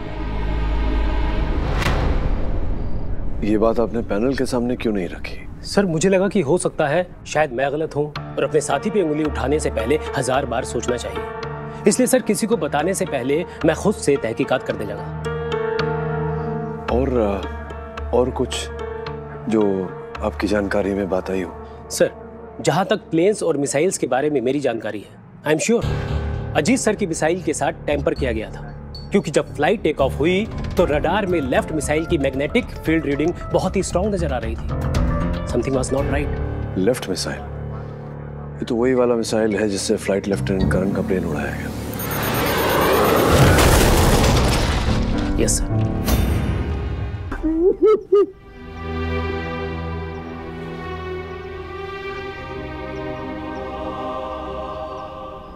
ये बात आपने पैनल के सामने क्यों नहीं रखी? सर, मुझे लगा कि हो सकता है शायद मैं गलत हूँ और अपने साथी पे उंगली उठाने से पहले 1000 बार सोचना चाहिए, इसलिए सर किसी को बताने से पहले मैं खुद से तहकीकात करने लगा। और कुछ जो आपकी जानकारी में बात आई हो? सर, जहाँ तक प्लेन्स और मिसाइल्स के बारे में मेरी जानकारी है, I am sure Ajit sir की मिसाइल के साथ टैंपर किया गया था, क्योंकि जब फ्लाइट टेक ऑफ हुई तो रडार में लेफ्ट मिसाइल की मैग्नेटिक फील्ड रीडिंग बहुत ही स्ट्रांग नजर आ रही थी। Something was not right. Left missile, ये तो वही वाला मिसाइल है जिससे फ्लाइट लेफ्टिनेंट करन का प्लेन उड़ाया गया। Yes sir.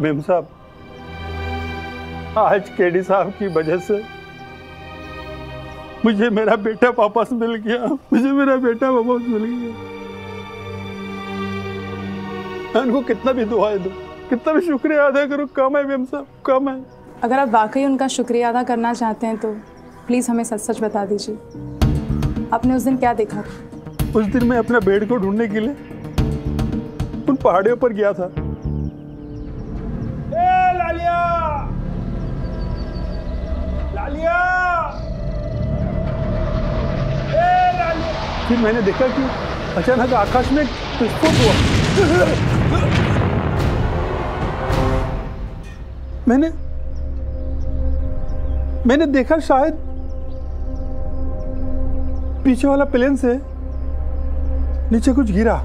मेम साहब, आज केडी साहब की वजह से मुझे मेरा बेटा वापस मिल गया। उनको कितना भी दुआएं दो, कितना भी शुक्रिया अदा करो, कम है मेम साहब, कम है। अगर आप वाकई उनका शुक्रिया अदा करना चाहते हैं तो प्लीज़ हमें सच सच बता दीजिए, आपने उस दिन क्या देखा? उस दिन मैं अपना बेड को ढूंढने के लिए उन पहाड़ियों पर गया था। ए लालिया, लालिया! फिर मैंने देखा कि अचानक आकाश में विस्फोट हुआ। मैंने देखा शायद पीछे वाला प्लेन से नीचे कुछ गिरा।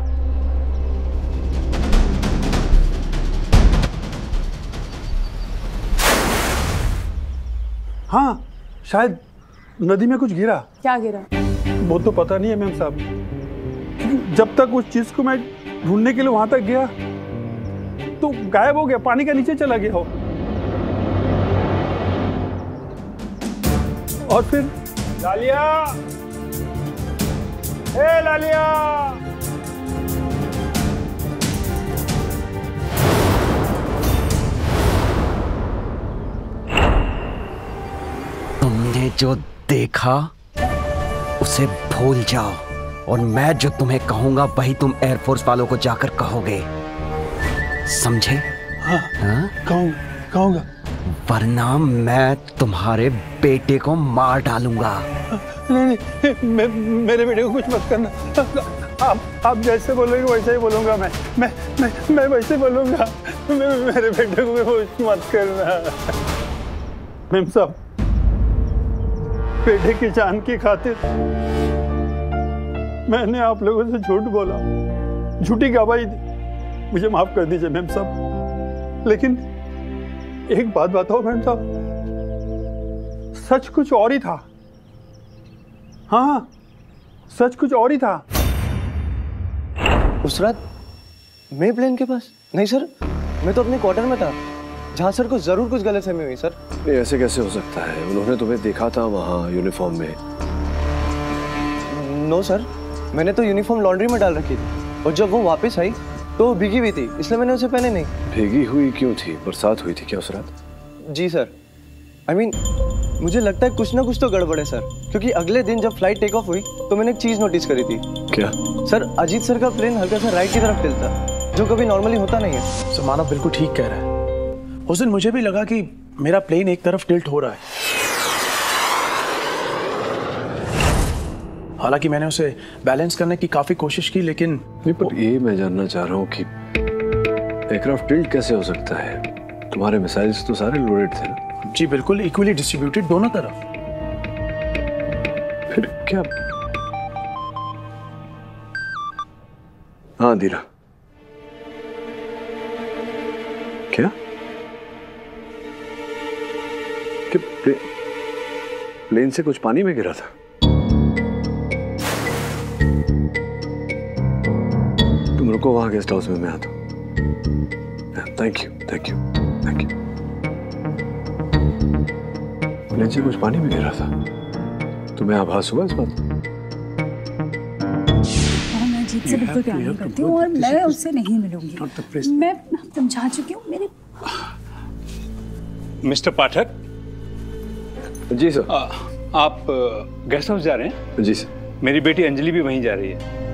हाँ, शायद नदी में कुछ गिरा। क्या गिरा वो तो पता नहीं है मैम साहब, लेकिन जब तक उस चीज को मैं ढूंढने के लिए वहां तक गया तो गायब हो गया, पानी के नीचे चला गया हो। और फिर लालिया, हे लालिया, तुमने जो देखा उसे भूल जाओ और मैं जो तुम्हें कहूंगा वही तुम एयरफोर्स वालों को जाकर कहोगे, समझे? हाँ, कहूंगा, वरना मैं तुम्हारे बेटे को मार डालूंगा। नहीं, मेरे बेटे को कुछ मत करना। आप जैसे बोलोगे वैसे ही बोलूंगा। मैं वैसे बोलूंगा। मेरे बेटे को कुछ मत करना। मेम साहब, बेटे की जान की खातिर मैंने आप लोगों से झूठ बोला, झूठी गवाही दी। मुझे माफ कर दीजिए मेम साहब, लेकिन एक बात बताओ मैम साहब, सच कुछ और ही था। हाँ, सच कुछ और ही था। उस रात मैं प्लेन के पास नहीं सर, मैं तो अपने क्वार्टर में था। झा सर को जरूर कुछ गलतफहमी हुई सर। नहीं, ऐसे कैसे हो सकता है? उन्होंने तुम्हें देखा था वहाँ यूनिफॉर्म में। नो सर, मैंने तो यूनिफॉर्म लॉन्ड्री में डाल रखी थी और जब वो वापस आई तो भीगी हुई थी, इसलिए मैंने उसे पहने नहीं। भीगी हुई क्यों थी? बरसात हुई थी क्या उस रात? जी सर। I mean, मुझे लगता है कुछ ना कुछ तो गड़बड़ है सर, क्योंकि अगले दिन जब फ्लाइट टेक ऑफ हुई तो मैंने एक चीज नोटिस करी थी। क्या सर? अजीत सर का प्लेन हल्का सा राइट की तरफ हिलता, जो कभी नॉर्मली होता नहीं है। सर, मानव बिल्कुल ठीक कह रहा है। उस दिन मुझे भी लगा कि मेरा प्लेन एक तरफ टिल्ट हो रहा है। हालांकि मैंने उसे बैलेंस करने की काफी कोशिश की, लेकिन पर ये मैं जानना चाह रहा हूँ कि एयरक्राफ्ट टिल्ट कैसे हो सकता है? तुम्हारे मिसाइल्स तो सारे लोडेड थे। जी बिल्कुल, इक्वली डिस्ट्रीब्यूटेड दोनों तरफ। फिर क्या? हाँ धीरा, क्या प्लेन से कुछ पानी में गिरा था? तुम रुको वहां गेस्ट हाउस में, मैं आता हूँ। Thank you. प्लेन से कुछ पानी में गिर रहा था, तुम्हें आभास हुआ इस बात? मैं अजीत से बिल्कुल प्यार नहीं करती हूँ और मैं उससे नहीं मिलूंगी। मैं समझा चुकी हूँ मेरे। मिस्टर पाठक। जी सर। आप गेस्ट हाउस जा रहे हैं? जी सर। मेरी बेटी अंजलि भी वहीं जा रही है,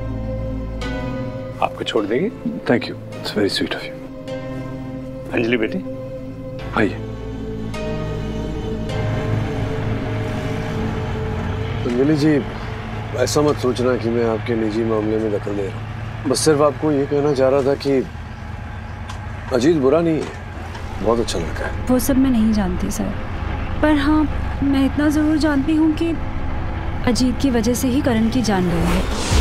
आपको छोड़ देगी। Thank you, it's very sweet of you. Anjali बेटी आइए। अंजलि जी, ऐसा मत सोचना कि मैं आपके निजी मामले में दखल दे रहा हूँ। बस सिर्फ आपको ये कहना चाह रहा था कि अजीत बुरा नहीं है, बहुत अच्छा लड़का है। वो सब मैं नहीं जानती सर, पर हाँ मैं इतना ज़रूर जानती हूँ कि अजीत की वजह से ही करन की जान गई है।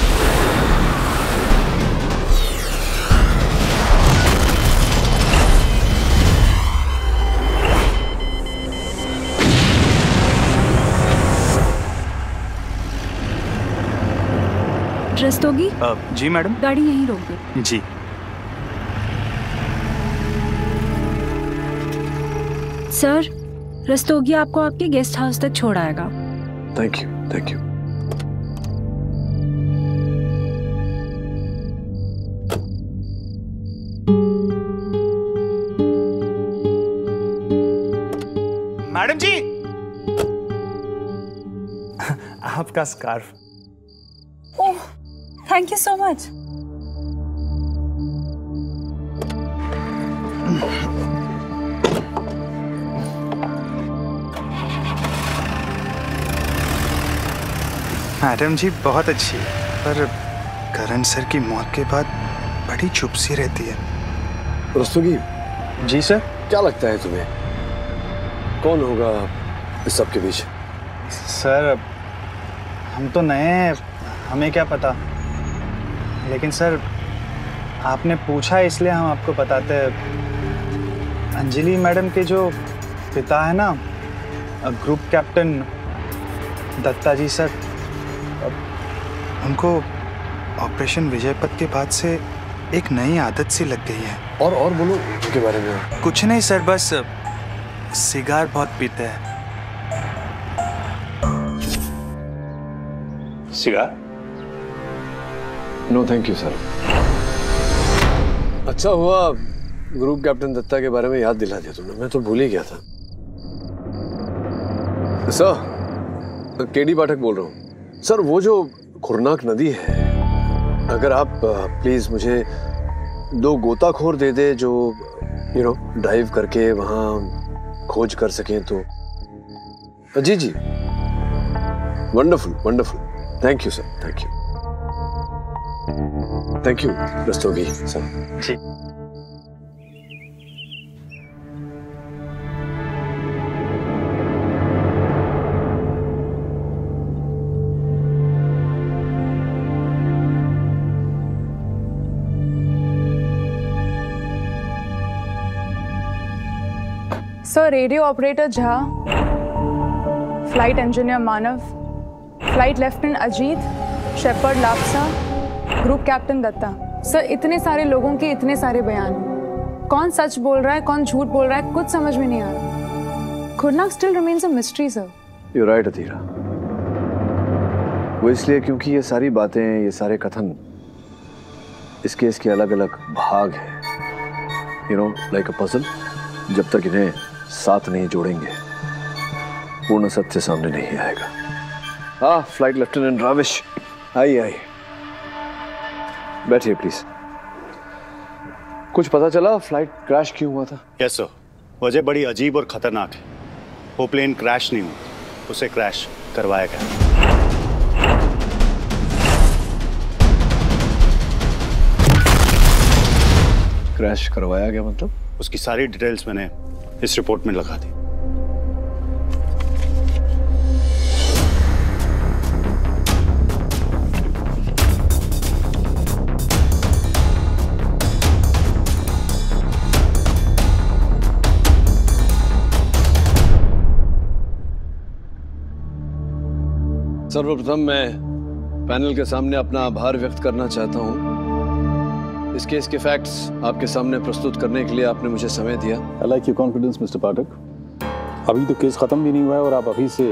रस्तोगी? जी मैडम। गाड़ी यहीं रोक दो। जी। सर, रस्तोगी आपको आपके गेस्ट हाउस तक छोड़ आएगा। Thank you. मैडम जी, आपका scarf. Thank you so much. Madam ji बहुत अच्छी है, पर करन सर की मौत के बाद बड़ी चुप सी रहती है। रस्तोगी। जी सर। क्या लगता है तुम्हें कौन होगा इस सब के बीच? सर, हम तो नए हैं, हमें क्या पता। लेकिन सर आपने पूछा इसलिए हम आपको बताते हैं। अंजलि मैडम के जो पिता है ना, group captain Datta ji sir, उनको ऑपरेशन विजय पथ के बाद से एक नई आदत सी लग गई है। और बोलो उसके बारे में। कुछ नहीं सर, बस सिगार बहुत पीते हैं। Cigar? No thank you sir. अच्छा हुआ ग्रुप कैप्टन दत्ता के बारे में याद दिला दिया तुमने, मैं तो भूल ही गया था। सर केडी पाठक बोल रहा हूँ। सर वो जो खुरनाक नदी है, अगर आप प्लीज़ मुझे 2 गोताखोर दे दे जो ड्राइव करके वहाँ खोज कर सकें तो। जी जी wonderful wonderful, thank you sir, thank you Rastogi sir. जी sir, radio operator Jha, flight engineer Manav, flight lieutenant Ajit, shepherd Lapsa, group captain Datta. Sir इतने सारे लोगों के इतने सारे बयान, कौन सच बोल रहा है कौन झूठ बोल रहा है कुछ समझ में नहीं आ रहा। Khurnak still remains a mystery sir. You right Adhira, वो इसलिए क्योंकि ये सारी बातें, ये सारे कथन इस केस के अलग अलग भाग है, लाइक अ पजल। जब तक इन्हें साथ नहीं जोड़ेंगे पूर्ण सत्य सामने नहीं आएगा। हाँ फ्लाइट लेफ्टिनेंट राविश, आइए आइए बैठिए प्लीज। कुछ पता चला फ्लाइट क्रैश क्यों हुआ था? यस सर, वजह बड़ी अजीब और खतरनाक है। वो प्लेन क्रैश नहीं हुआ, उसे क्रैश करवाया गया। क्रैश करवाया गया मतलब? उसकी सारी डिटेल्स मैंने इस रिपोर्ट में लगा दी। सर्वप्रथम मैं पैनल के सामने अपना आभार व्यक्त करना चाहता हूं। इस केस के फैक्ट्स आपके सामने प्रस्तुत करने के लिए आपने मुझे समय दिया। I like your confidence mister Pathak. अभी तो केस खत्म भी नहीं हुआ है और आप अभी से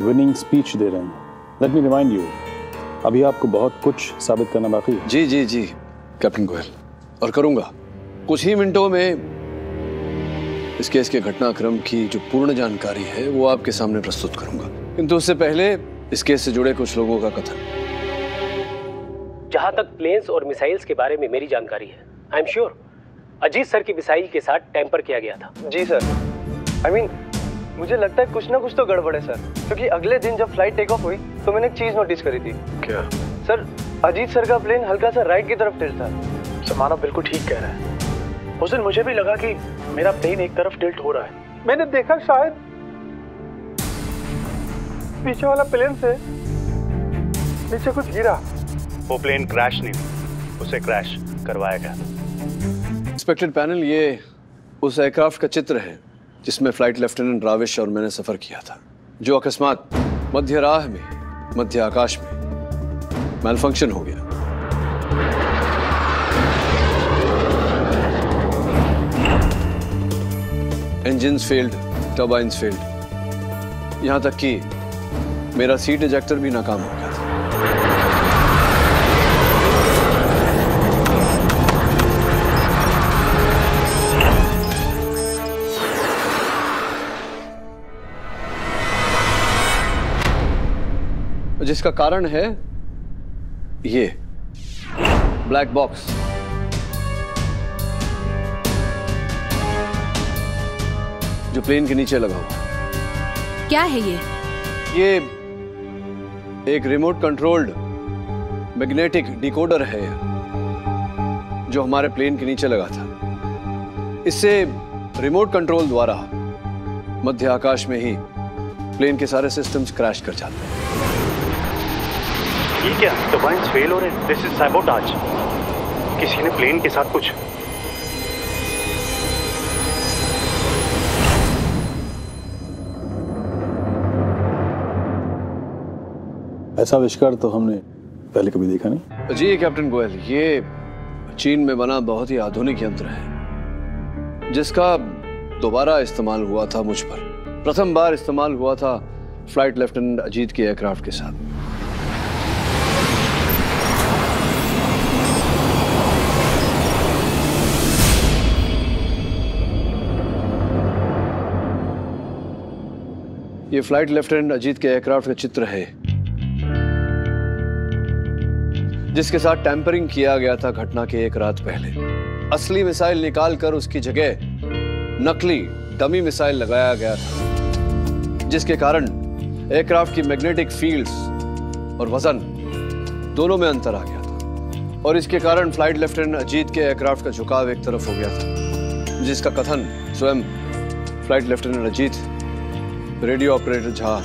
विनिंग स्पीच दे रहे हैं। लेट मी रिमाइंड यू, अभी आपको बहुत कुछ साबित करना बाकी है। जी जी जी कैप्टन गोयल, और करूँगा। कुछ ही मिनटों में इस केस के घटनाक्रम की जो पूर्ण जानकारी है वो आपके सामने प्रस्तुत करूँगा, किंतु उससे पहले इस केस से जुड़े कुछ लोगों का कथन। जहां तक प्लेन्स और मिसाइल्स के बारे में मेरी जानकारी है, I am sure Ajit sir की मिसाइल के साथ टैंपर किया गया था। जी सर, आई मीन मुझे लगता है कुछ ना कुछ तो गड़बड़ है सर, क्योंकि अगले दिन जब फ्लाइट टेक ऑफ हुई तो मैंने एक चीज नोटिस करी थी। क्या सर? अजीत सर का प्लेन हल्का सा राइट की तरफ टिल्ट था। सर मानव बिल्कुल ठीक कह रहा है, उस दिन मुझे भी लगा कि मेरा प्लेन एक तरफ टिल्ट हो रहा है। मैंने देखा शायद पीछे वाला प्लेन से नीचे कुछ गिरा। वो प्लेन क्रैश नहीं, उसे क्रैश करवाया गया। इंस्पेक्टेड पैनल, ये उस एयरक्राफ्ट का चित्र है जिसमें फ्लाइट लेफ्टिनेंट राविश और मैंने सफर किया था, जो अकस्मात मध्य राह में, मध्य आकाश में मैलफंक्शन हो गया। इंजन्स फेल्ड, टर्बाइंस फेल्ड, यहां तक कि मेरा सीट एजेक्टर भी नाकाम हो गया था, जिसका कारण है ये ब्लैक बॉक्स। जो प्लेन के नीचे लगा हुआ क्या है ये? ये एक रिमोट कंट्रोल्ड मैग्नेटिक डिकोडर है जो हमारे प्लेन के नीचे लगा था। इससे रिमोट कंट्रोल द्वारा मध्य आकाश में ही प्लेन के सारे सिस्टम्स क्रैश कर जाते हैं। ये क्या? टर्बाइंस फेल हो रहे हैं। This is sabotage. किसी ने प्लेन के साथ कुछ ऐसा आविष्कार तो हमने पहले कभी देखा नहीं। जी कैप्टन गोयल, ये चीन में बना बहुत ही आधुनिक यंत्र है जिसका दोबारा इस्तेमाल हुआ था मुझ पर। प्रथम बार इस्तेमाल हुआ था फ्लाइट लेफ्टिनेंट अजीत के एयरक्राफ्ट के साथ। ये फ्लाइट लेफ्टिनेंट अजीत के एयरक्राफ्ट का चित्र है जिसके साथ टैंपरिंग किया गया था घटना के एक रात पहले। असली मिसाइल निकालकर उसकी जगह नकली डमी मिसाइल लगाया गया था जिसके कारण एयरक्राफ्ट की मैग्नेटिक फील्ड्स और वजन दोनों में अंतर आ गया था और इसके कारण फ्लाइट लेफ्टिनेंट अजीत के एयरक्राफ्ट का झुकाव एक तरफ हो गया था, जिसका कथन स्वयं flight lieutenant Ajit, radio operator Jha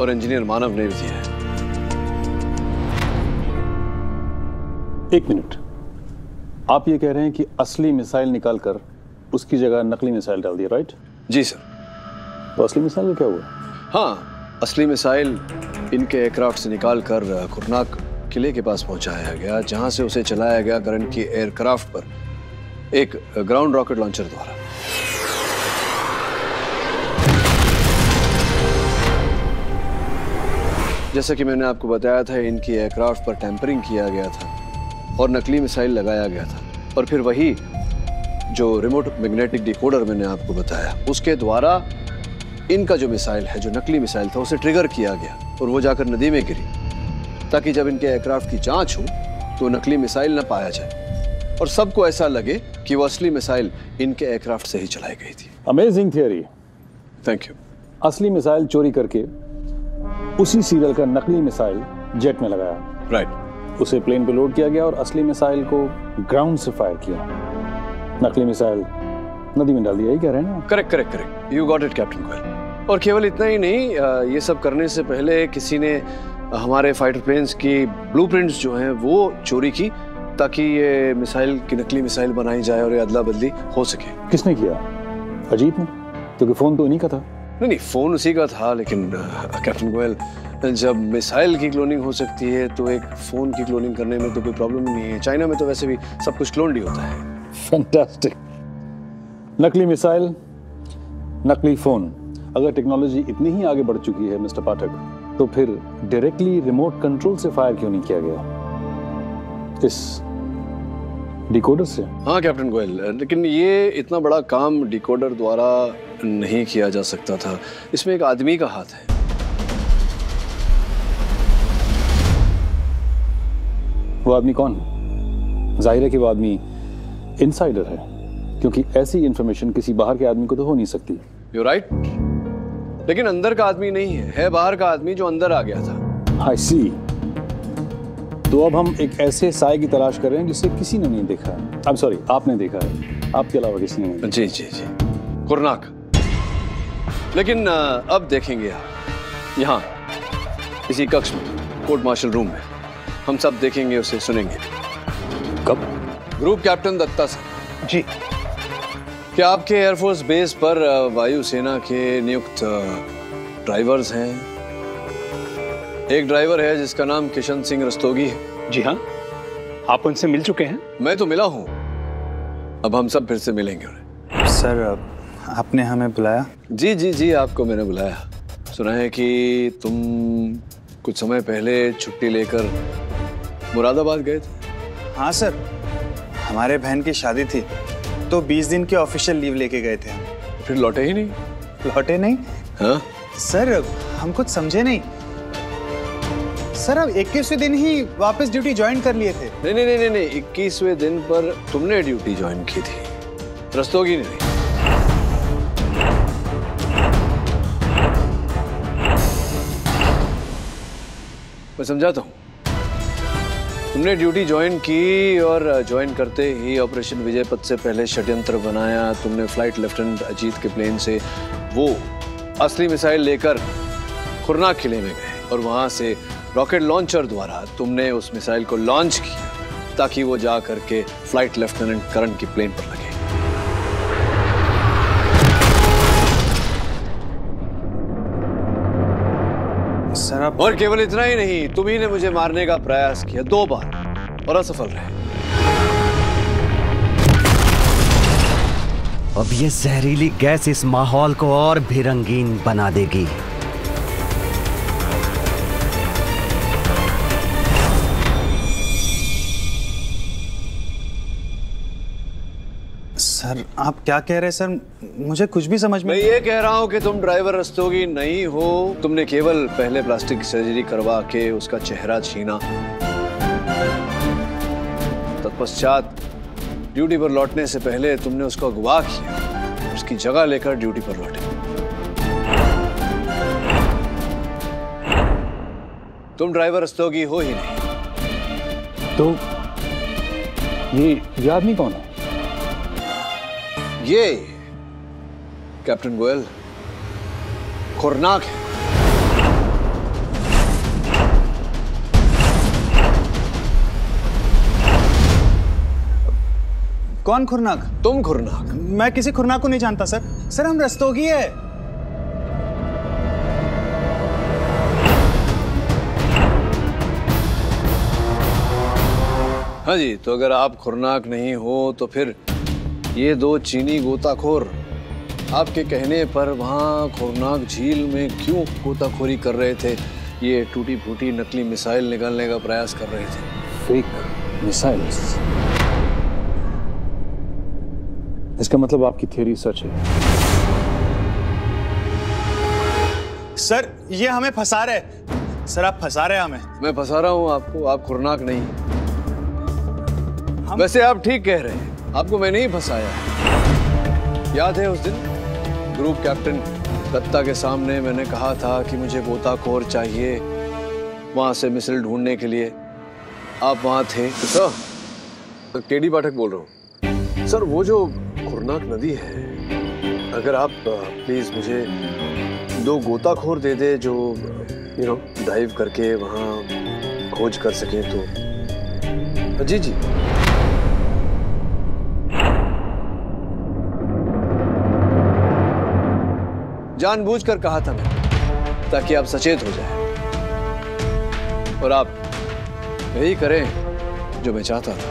और इंजीनियर मानव ने भी दिया है। एक मिनट, आप ये कह रहे हैं कि असली मिसाइल निकालकर उसकी जगह नकली मिसाइल डाल दिया, राइट? जी सर। तो असली मिसाइल में क्या हुआ? हाँ, असली मिसाइल इनके एयरक्राफ्ट से निकालकर खुरनाक किले के पास पहुंचाया गया जहां से उसे चलाया गया करन की एयरक्राफ्ट पर एक ग्राउंड रॉकेट लॉन्चर द्वारा। जैसा कि मैंने आपको बताया था, इनकी एयरक्राफ्ट पर टैंपरिंग किया गया था और नकली मिसाइल लगाया गया था और फिर वही जो रिमोट मैग्नेटिक डिकोडर मैंने आपको बताया उसके द्वारा इनका जो मिसाइल है, जो नकली मिसाइल था, उसे ट्रिगर किया गया और वो जाकर नदी में गिरी ताकि जब इनके एयरक्राफ्ट की जांच हो तो नकली मिसाइल ना पाया जाए और सबको ऐसा लगे कि वो असली मिसाइल इनके एयरक्राफ्ट से ही चलाई गई थी। Amazing theory, thank you. असली मिसाइल चोरी करके उसी सीरियल का नकली मिसाइल जेट में लगाया, राइट? उसे प्लेन पे लोड किया गया और असली मिसाइल को ग्राउंड से फायर किया, नकली मिसाइल नदी में डाल दिया, कह रहे हैं ना? Correct correct correct, you got it captain Goyal. और केवल इतना ही नहीं, ये सब करने से पहले किसी ने हमारे फाइटर प्लेन्स की ब्लूप्रिंट्स जो हैं वो चोरी की ताकि ये मिसाइल की नकली मिसाइल बनाई जाए और ये अदला बदली हो सके। किसने किया? अजीत ने, क्योंकि फोन तो उन्हीं का था। नहीं, फोन उसी का था, लेकिन कैप्टन गोयल, जब मिसाइल की क्लोनिंग हो सकती है तो एक फोन की क्लोनिंग करने में तो कोई प्रॉब्लम नहीं है। चाइना में तो वैसे भी सब कुछ क्लोन्ड ही होता है। फैंटास्टिक। नकली मिसाइल, नकली फोन, अगर टेक्नोलॉजी इतनी ही आगे बढ़ चुकी है मिस्टर पाठक, तो फिर डायरेक्टली रिमोट कंट्रोल से फायर क्यों नहीं किया गया इस डिकोडर से? हाँ कैप्टन गोयल, लेकिन ये इतना बड़ा काम डिकोडर द्वारा नहीं किया जा सकता था, इसमें एक आदमी का हाथ है। वो आदमी कौन? जाहिर है कि वो आदमी इनसाइडर है, क्योंकि ऐसी इंफॉर्मेशन किसी बाहर के आदमी को तो हो नहीं सकती। You're right. लेकिन अंदर का आदमी नहीं है, है बाहर का आदमी जो अंदर आ गया था। I see. तो अब हम एक ऐसे साए की तलाश कर रहे हैं जिसे किसी ने नहीं देखा। I'm sorry, आपने देखा है, आपके अलावा किसी ने नहीं। जी जी जी, खुरनाक। लेकिन अब देखेंगे यहाँ इसी कक्ष में, कोर्ट मार्शल रूम में हम सब देखेंगे, उसे सुनेंगे। कब? Group captain Datta sir. जी। क्या आपके एयरफोर्स बेस पर वायुसेना के नियुक्त ड्राइवर्स हैं? एक ड्राइवर है जिसका नाम किशन सिंह रस्तोगी है। जी हाँ, आप उनसे मिल चुके हैं? मैं तो मिला हूँ, अब हम सब फिर से मिलेंगे उन्हें। सर, आपने हमें बुलाया? जी जी जी, आपको मैंने बुलाया। सुना है कि तुम कुछ समय पहले छुट्टी लेकर मुरादाबाद गए थे। हाँ सर, हमारे बहन की शादी थी तो 20 दिन की ऑफिशियल लीव लेके गए थे। फिर लौटे ही नहीं? लौटे नहीं? हाँ सर, हम कुछ समझे नहीं सर। अब 21वें दिन ही वापस ड्यूटी ज्वाइन कर लिए थे। नहीं नहीं नहीं नहीं, 21वें दिन पर तुमने ड्यूटी ज्वाइन की थी, रस्तोगी ने नहीं। मैं समझाता हूँ, तुमने ड्यूटी ज्वाइन की और ज्वाइन करते ही ऑपरेशन विजय पथ से पहले षड्यंत्र बनाया। तुमने फ्लाइट लेफ्टिनेंट अजीत के प्लेन से वो असली मिसाइल लेकर खुरनाक किले में गए और वहाँ से रॉकेट लॉन्चर द्वारा तुमने उस मिसाइल को लॉन्च किया ताकि वो जा करके फ्लाइट लेफ्टिनेंट करन की प्लेन पर लगे। और केवल इतना ही नहीं, तुम्ही ने मुझे मारने का प्रयास किया 2 बार। और असफल रहे। अब ये जहरीली गैस इस माहौल को और भी रंगीन बना देगी। सर आप क्या कह रहे हैं सर, मुझे कुछ भी समझ में। मैं ये कह रहा हूँ कि तुम ड्राइवर रस्तोगी नहीं हो। तुमने केवल पहले प्लास्टिक सर्जरी करवा के उसका चेहरा छीना, तत्पश्चात ड्यूटी पर लौटने से पहले तुमने उसको अगवा किया, उसकी जगह लेकर ड्यूटी पर लौटे। तुम ड्राइवर रस्तोगी हो ही नहीं। तो ये आदमी कौन है? ये कैप्टन गोयल खुरनाक है। कौन खुरनाक? तुम खुरनाक। मैं किसी खुरनाक को नहीं जानता सर। सर हम रस्तोगी है। हाँ जी, तो अगर आप खुरनाक नहीं हो तो फिर ये दो चीनी गोताखोर आपके कहने पर वहाँ खुरनाक झील में क्यों गोताखोरी कर रहे थे? ये टूटी फूटी नकली मिसाइल निकालने का प्रयास कर रहे थे। Fake missiles. इसका मतलब आपकी थ्योरी सच है। सर ये हमें फंसा रहे हैं। सर आप फंसा रहे हैं हमें। मैं फंसा रहा हूँ आपको? आप खुरनाक नहीं। वैसे आप ठीक कह रहे हैं, आपको मैं नहीं फंसाया। याद है उस दिन ग्रुप कैप्टन दत्ता के सामने मैंने कहा था कि मुझे गोताखोर चाहिए वहां से मिसाइल ढूंढने के लिए? आप वहां थे। तो केडी पाठक बोल रहा हूँ सर। वो जो खुरनाक नदी है, अगर आप प्लीज मुझे दो गोताखोर दे दे जो डाइव करके वहाँ खोज कर सकें तो। जी जी जानबूझकर कहा था मैंने ताकि आप सचेत हो जाए, और आप यही करें जो मैं चाहता था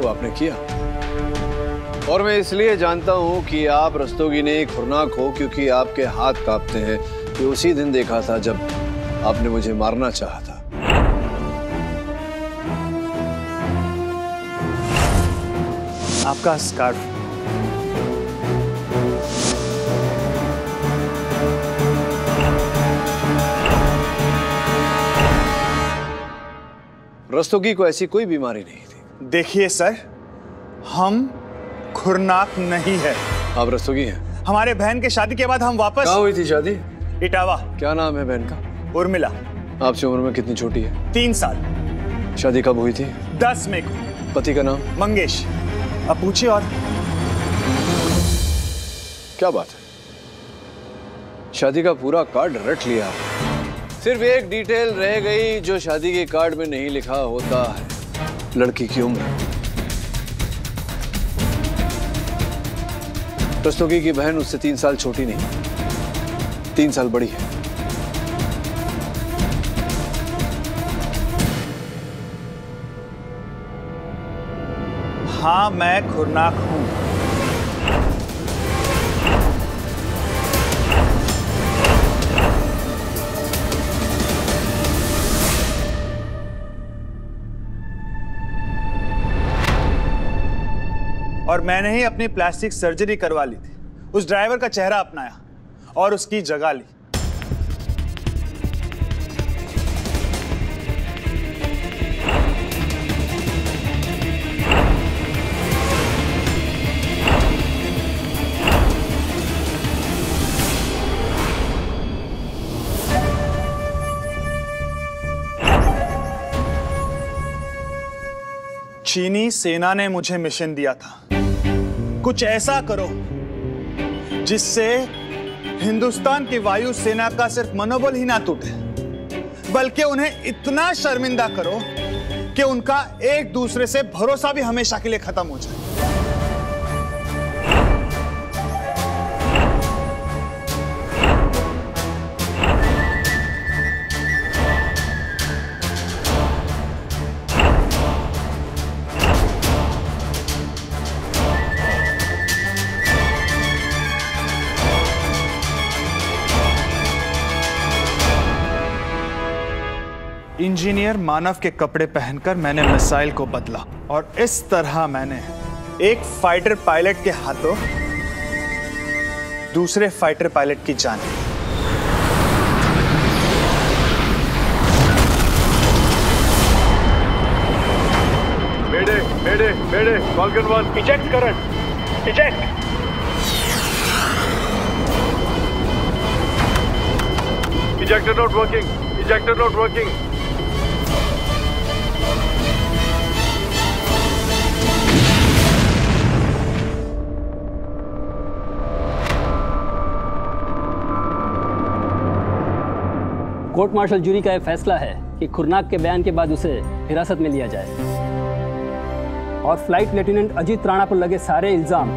वो आपने किया। और मैं इसलिए जानता हूं कि आप रस्तोगी नहीं खुरनाक हो क्योंकि आपके हाथ कांपते हैं। ये उसी दिन देखा था जब आपने मुझे मारना चाहा था। आपका स्कार्फ। रस्तोगी को ऐसी कोई बीमारी नहीं थी। देखिए सर हम खुरनाक नहीं है। आप रस्तोगी हैं। हमारे बहन के शादी के बाद हम वापस। कहाँ हुई थी शादी? इटावा। क्या नाम है बहन का? उर्मिला। आपसे उम्र में कितनी छोटी है? 3 साल। शादी कब हुई थी? 10 मई को। पति का नाम? मंगेश। अब पूछिए और। क्या बात है, शादी का पूरा कार्ड रट लिया। सिर्फ एक डिटेल रह गई जो शादी के कार्ड में नहीं लिखा होता है, लड़की की उम्र। रस्तोगी की बहन उससे 3 साल छोटी नहीं, 3 साल बड़ी है। हाँ मैं खुरनाक हूं। और मैंने ही अपनी प्लास्टिक सर्जरी करवा ली थी, उस ड्राइवर का चेहरा अपनाया और उसकी जगह ली। चीनी सेना ने मुझे मिशन दिया था, कुछ ऐसा करो जिससे हिंदुस्तान की वायु सेना का सिर्फ मनोबल ही ना टूटे, बल्कि उन्हें इतना शर्मिंदा करो कि उनका एक दूसरे से भरोसा भी हमेशा के लिए खत्म हो जाए। इंजीनियर मानव के कपड़े पहनकर मैंने मिसाइल को बदला और इस तरह मैंने एक फाइटर पायलट के हाथों दूसरे फाइटर पायलट की जान ली। Mayday, mayday, mayday, falcon 1 eject Karan, eject. Ejector not working. Ejector not working. Court martial jury का यह फैसला है कि खुरनाक के बयान के बाद उसे हिरासत में लिया जाए और फ्लाइट लेफ्टिनेंट अजीत राणा पर लगे सारे इल्जाम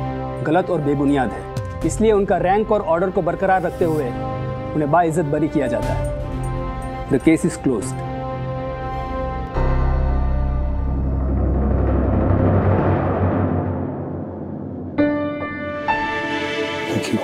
गलत और बेबुनियाद है, इसलिए उनका रैंक और ऑर्डर को बरकरार रखते हुए उन्हें बाइज्जत बरी किया जाता है। The case is closed. Thank you.